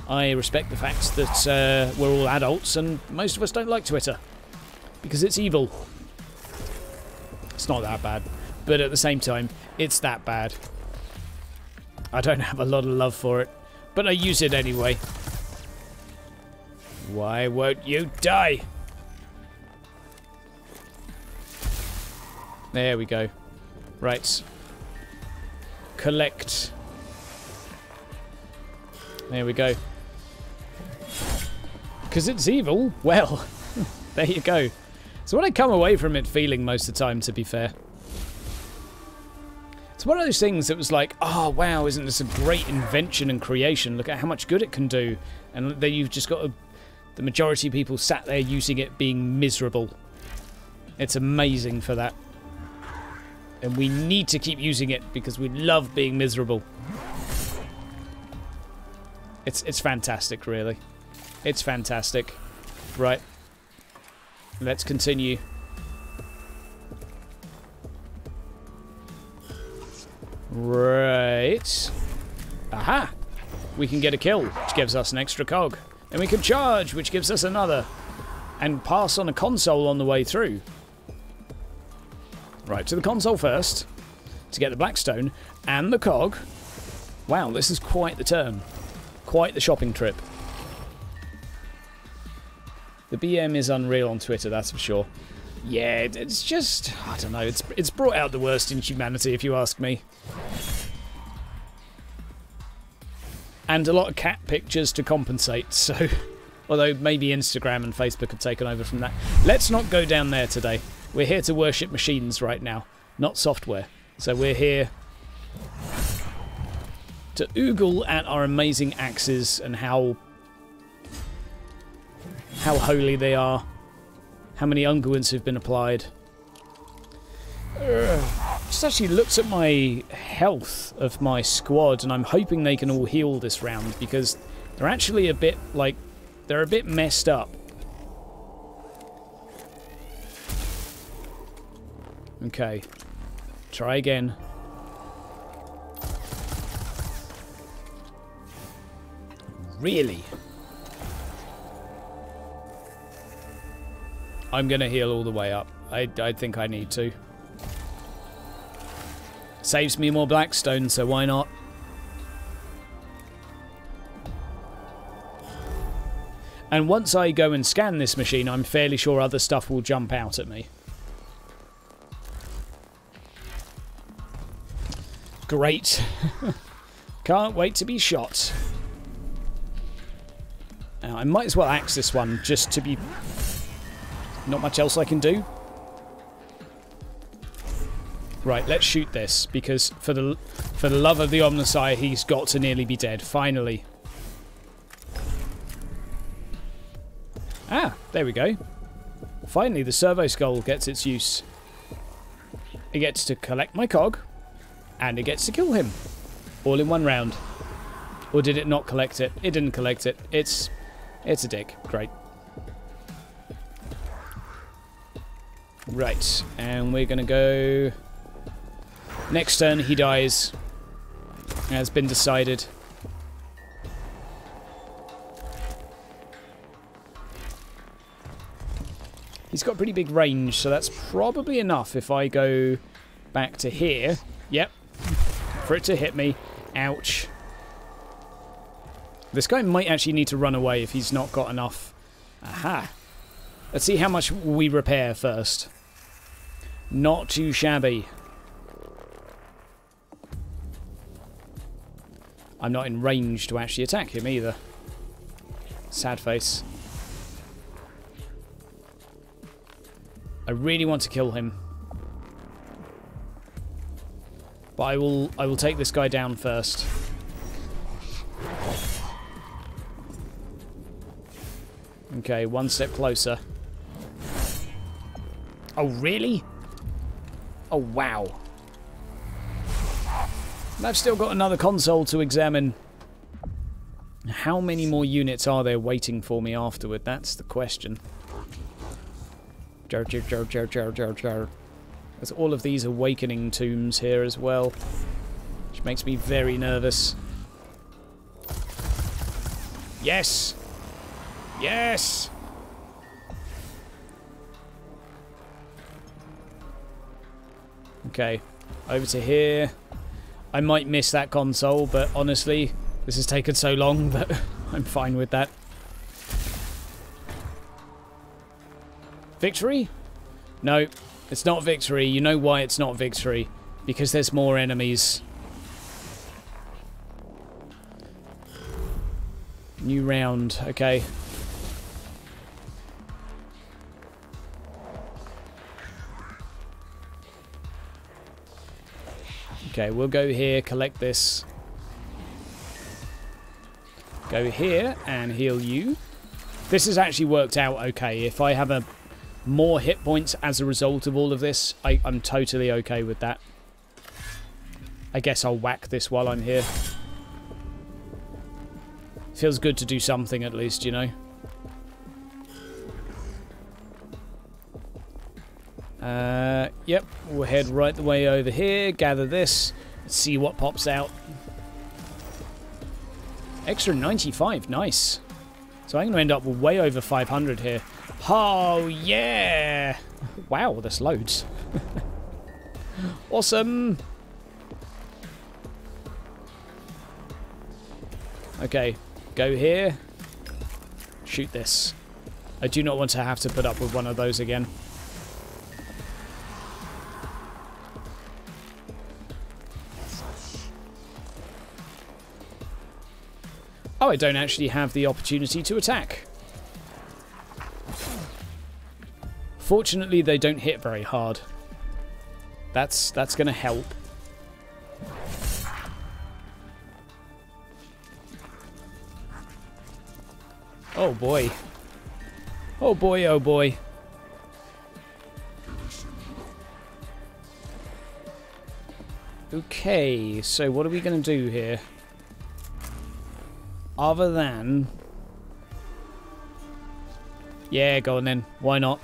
I respect the fact that we're all adults and most of us don't like Twitter because it's evil. It's not that bad, but at the same time it's that bad. I don't have a lot of love for it, but I use it anyway. Why won't you die? There we go. Right. Collect. There we go. Because it's evil. Well, there you go. So what I come away from it feeling most of the time, to be fair. It's one of those things that was like, oh wow, isn't this a great invention and creation? Look at how much good it can do. And then you've just got the majority of people sat there using it being miserable. It's amazing for that. And we need to keep using it because we love being miserable. It's fantastic, really. It's fantastic. Right. Let's continue. Right. Aha! We can get a kill, which gives us an extra cog. Then we can charge, which gives us another. And pass on a console on the way through. Right, to the console first. To get the Blackstone and the cog. Wow, this is quite the turn. Quite the shopping trip. The BM is unreal on Twitter, that's for sure. Yeah, it's just... I don't know. It's brought out the worst in humanity, if you ask me. And a lot of cat pictures to compensate, so... Although maybe Instagram and Facebook have taken over from that. Let's not go down there today. We're here to worship machines right now, not software. So we're here to oogle at our amazing axes and how holy they are. How many unguents have been applied? Just actually looked at my health of my squad, and I'm hoping they can all heal this round because they're actually a bit like they're a bit messed up. Okay, try again. Really? I'm going to heal all the way up. I think I need to. Saves me more Blackstone, so why not? And once I go and scan this machine, I'm fairly sure other stuff will jump out at me. Great. Can't wait to be shot. Now, I might as well axe this one just to be... Not much else I can do. Right, let's shoot this, because for the love of the Omnissiah, he's got to nearly be dead. Finally. Ah, there we go. Finally, the Servo Skull gets its use. It gets to collect my cog, and it gets to kill him. All in one round. Or did it not collect it? It didn't collect it. It's a dick. Great. Right, and we're going to go... Next turn, he dies. Has been decided. He's got pretty big range, so that's probably enough if I go back to here. Yep. For it to hit me. Ouch. This guy might actually need to run away if he's not got enough. Aha. Let's see how much we repair first. Not too shabby. I'm not in range to actually attack him either. Sad face. I really want to kill him. But I will take this guy down first. Okay, one step closer. Oh, really? Oh, wow. I've still got another console to examine. How many more units are there waiting for me afterward? That's the question. There's all of these awakening tombs here as well, which makes me very nervous. Yes! Yes! Okay, over to here. I might miss that console, but honestly, this has taken so long that I'm fine with that. Victory? No, it's not victory. You know why it's not victory? Because there's more enemies. New round, okay. Okay, we'll go here, collect this. Go here and heal you. This has actually worked out okay. If I have more hit points as a result of all of this, I'm totally okay with that. I guess I'll whack this while I'm here. Feels good to do something at least, you know. Yep, we'll head right the way over here, gather this, see what pops out. Extra 95, nice. So I'm going to end up way over 500 here. Oh, yeah! Wow, that's loads. Awesome! Okay, go here. Shoot this. I do not want to have to put up with one of those again. Oh, I don't actually have the opportunity to attack. Fortunately, they don't hit very hard. That's going to help. Oh boy. Oh boy, oh boy. Okay, so what are we going to do here? Other than... yeah, go on then. Why not?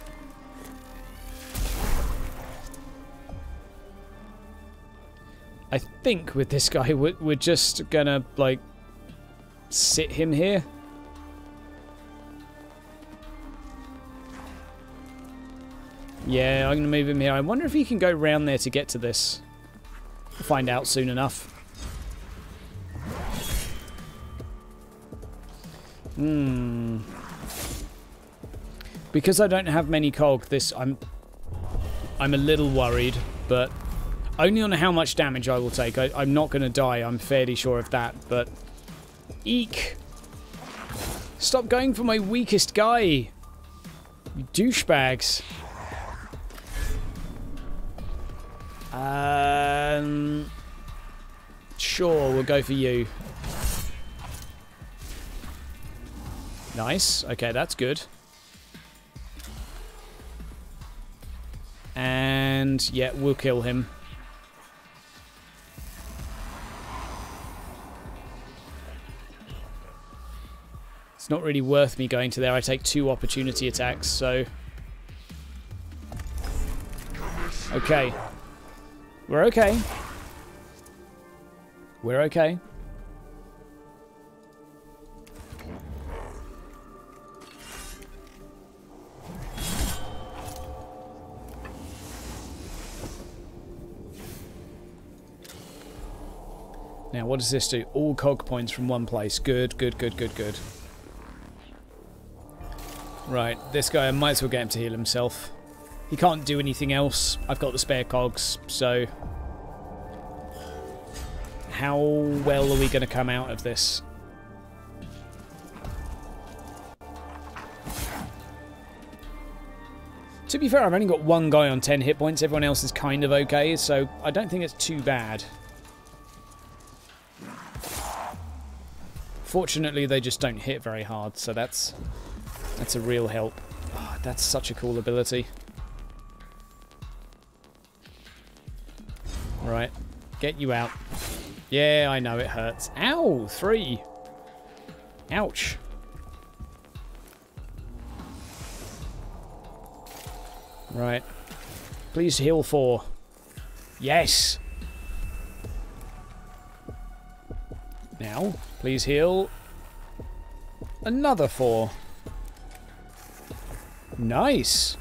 I think with this guy, we're just gonna, like, sit him here. Yeah, I'm gonna move him here. I wonder if he can go round there to get to this. We'll find out soon enough. Hmm. Because I don't have many cog, I'm a little worried, but only on how much damage I will take. I'm not going to die, I'm fairly sure of that, but... eek! Stop going for my weakest guy! You douchebags! Sure, we'll go for you. Nice. Okay, that's good. And yeah, we'll kill him. It's not really worth me going to there. I take two opportunity attacks, so... okay. We're okay. We're okay. Now, what does this do? All cog points from one place. Good, good, good, good, good. Right, this guy, I might as well get him to heal himself. He can't do anything else. I've got the spare cogs, so... how well are we going to come out of this? To be fair, I've only got one guy on 10 hit points. Everyone else is kind of okay, so I don't think it's too bad. Fortunately, they just don't hit very hard, so that's a real help. Oh, that's such a cool ability. Right, get you out. Yeah, I know it hurts. Ow, 3. Ouch. Right. Please heal 4. Yes. Now, please heal another 4. Nice.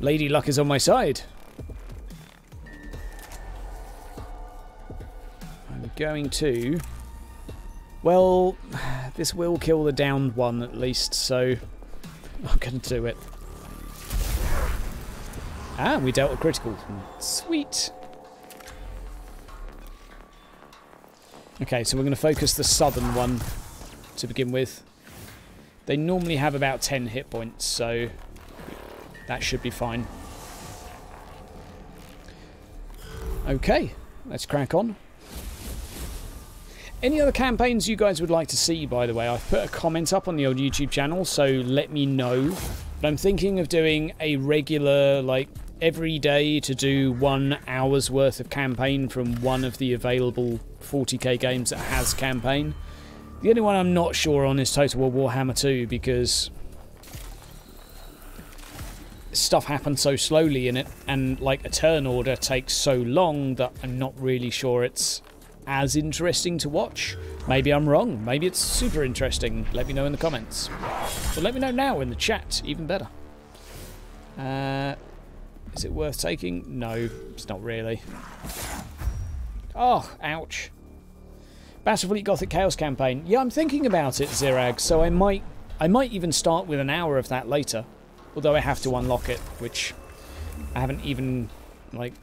Lady Luck is on my side. I'm going to... Well, this will kill the downed one at least, so I'm going to do it. Ah, we dealt a critical. Sweet. Okay, so we're going to focus the southern one to begin with. They normally have about 10 hit points, so that should be fine. Okay, let's crack on. Any other campaigns you guys would like to see, by the way? I've put a comment up on the old YouTube channel, so let me know. But I'm thinking of doing a regular, like, every day to do 1 hour's worth of campaign from one of the available 40k games that has campaign. The only one I'm not sure on is Total War Warhammer 2, because stuff happens so slowly in it, and, like, a turn order takes so long that I'm not really sure it's as interesting to watch. Maybe I'm wrong. Maybe it's super interesting. Let me know in the comments. But let me know now in the chat. Even better. Is it worth taking? No, it's not really. Oh, ouch. Battlefleet Gothic Chaos campaign. Yeah, I'm thinking about it, Zirag, so I might even start with an hour of that later. Although I have to unlock it, which I haven't even, like...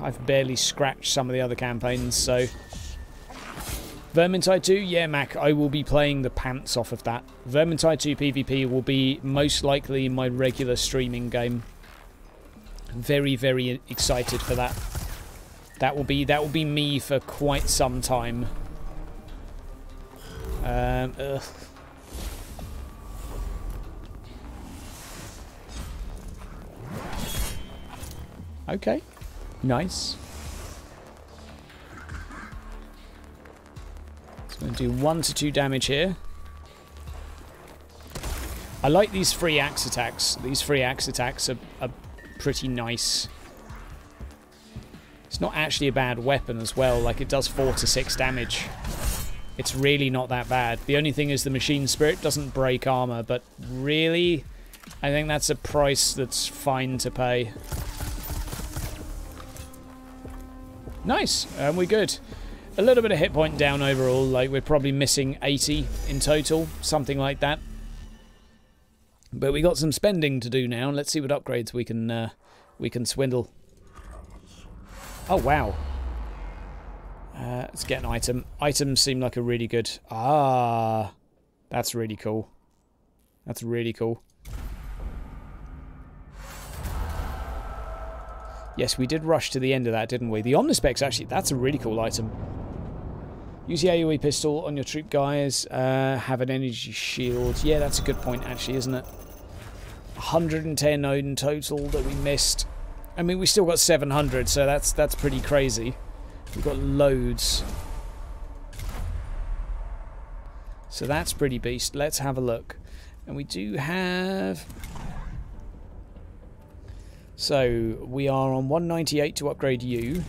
I've barely scratched some of the other campaigns, so... Vermintide 2? Yeah, Mac, I will be playing the pants off of that. Vermintide 2 PvP will be most likely my regular streaming game. Very, very excited for that. That will be me for quite some time. Ugh. Okay. Nice. It's going to do 1 to 2 damage here. I like these free axe attacks. These free axe attacks are pretty nice. It's not actually a bad weapon as well. Like, it does 4 to 6 damage. It's really not that bad. The only thing is the machine spirit doesn't break armor, but really, I think that's a price that's fine to pay. Nice, and we're good. A little bit of hit point down overall, like we're probably missing 80 in total, something like that. But we got some spending to do now. Let's see what upgrades we can swindle. Oh wow! Let's get an item. Items seem like a really good. Ah, that's really cool. That's really cool. Yes, we did rush to the end of that, didn't we? The Omnispex, actually, that's a really cool item. Use the AoE pistol on your troop, guys. Have an energy shield. Yeah, that's a good point, actually, isn't it? 110 in total that we missed. I mean, we still got 700, so that's pretty crazy. We've got loads. So that's pretty beast. Let's have a look. And we do have... So, we are on 198 to upgrade you.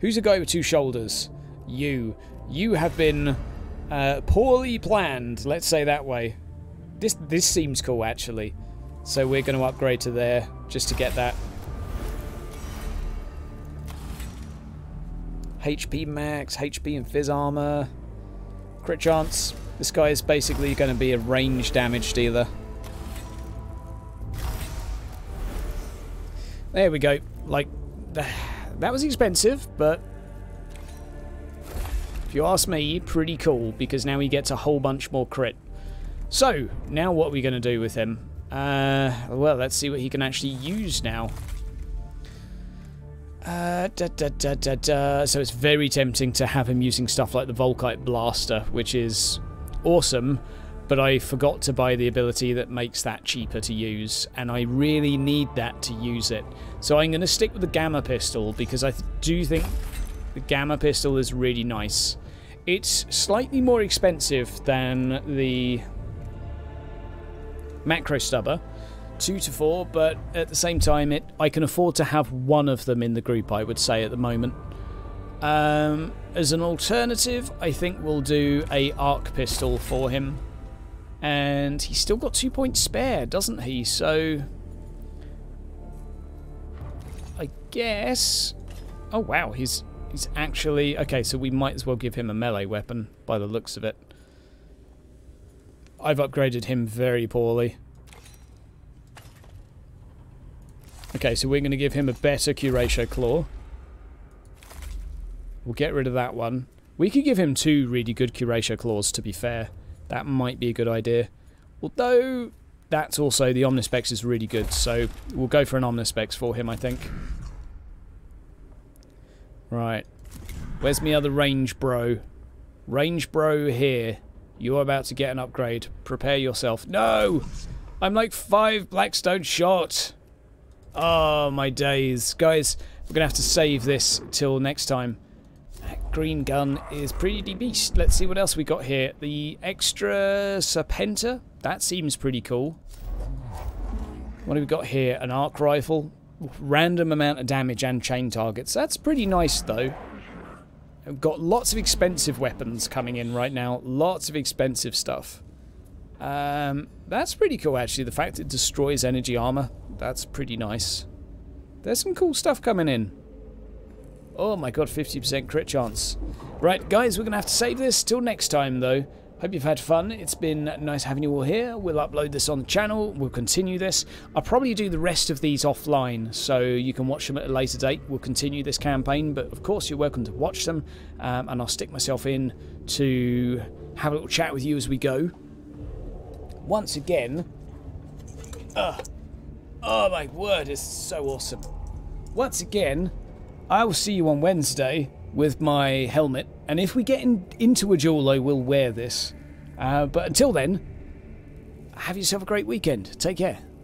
Who's a guy with 2 shoulders? You. You have been poorly planned, let's say that way. This seems cool, actually. So we're going to upgrade to there, just to get that. HP max, HP and Fizz armor. Crit chance. This guy is basically going to be a range damage dealer. There we go. Like, that was expensive, but If you ask me, pretty cool, because now he gets a whole bunch more crit. So, now what are we going to do with him? Well, let's see what he can actually use now. So it's very tempting to have him using stuff like the Volkite Blaster, which is awesome, but I forgot to buy the ability that makes that cheaper to use, and I really need that to use it. So I'm going to stick with the Gamma Pistol, because I do think the Gamma Pistol is really nice. It's slightly more expensive than the Macro Stubber, 2 to 4, but at the same time I can afford to have one of them in the group, I would say, at the moment. As an alternative, I think we'll do a arc pistol for him, and he's still got 2 points spare, doesn't he? So I guess, oh wow, he's actually okay, so we might as well give him a melee weapon by the looks of it. I've upgraded him very poorly. Okay, so we're going to give him a better Curatio Claw. We'll get rid of that one. We could give him 2 really good Curatio Claws, to be fair. That might be a good idea. Although, that's also... the Omnispex is really good, so we'll go for an Omnispex for him, I think. Right. Where's me other range bro? Range bro here. You're about to get an upgrade. Prepare yourself. No! I'm like 5 Blackstone short. Oh, my days. Guys, we're going to have to save this till next time. That green gun is pretty beast. Let's see what else we got here. The extra Serpenta. That seems pretty cool. What have we got here? An arc rifle. Random amount of damage and chain targets. That's pretty nice, though. We've got lots of expensive weapons coming in right now. Lots of expensive stuff. That's pretty cool, actually. The fact it destroys energy armor. That's pretty nice. There's some cool stuff coming in. Oh my god, 50% crit chance. Right, guys, we're going to have to save this till next time, though. Hope you've had fun. It's been nice having you all here. We'll upload this on the channel. We'll continue this. I'll probably do the rest of these offline, so you can watch them at a later date. We'll continue this campaign, but of course you're welcome to watch them. And I'll stick myself in to have a little chat with you as we go. Once again... Oh my word, it's so awesome. Once again, I will see you on Wednesday with my helmet, and if we get into a duel, I will wear this. But until then, have yourself a great weekend. Take care.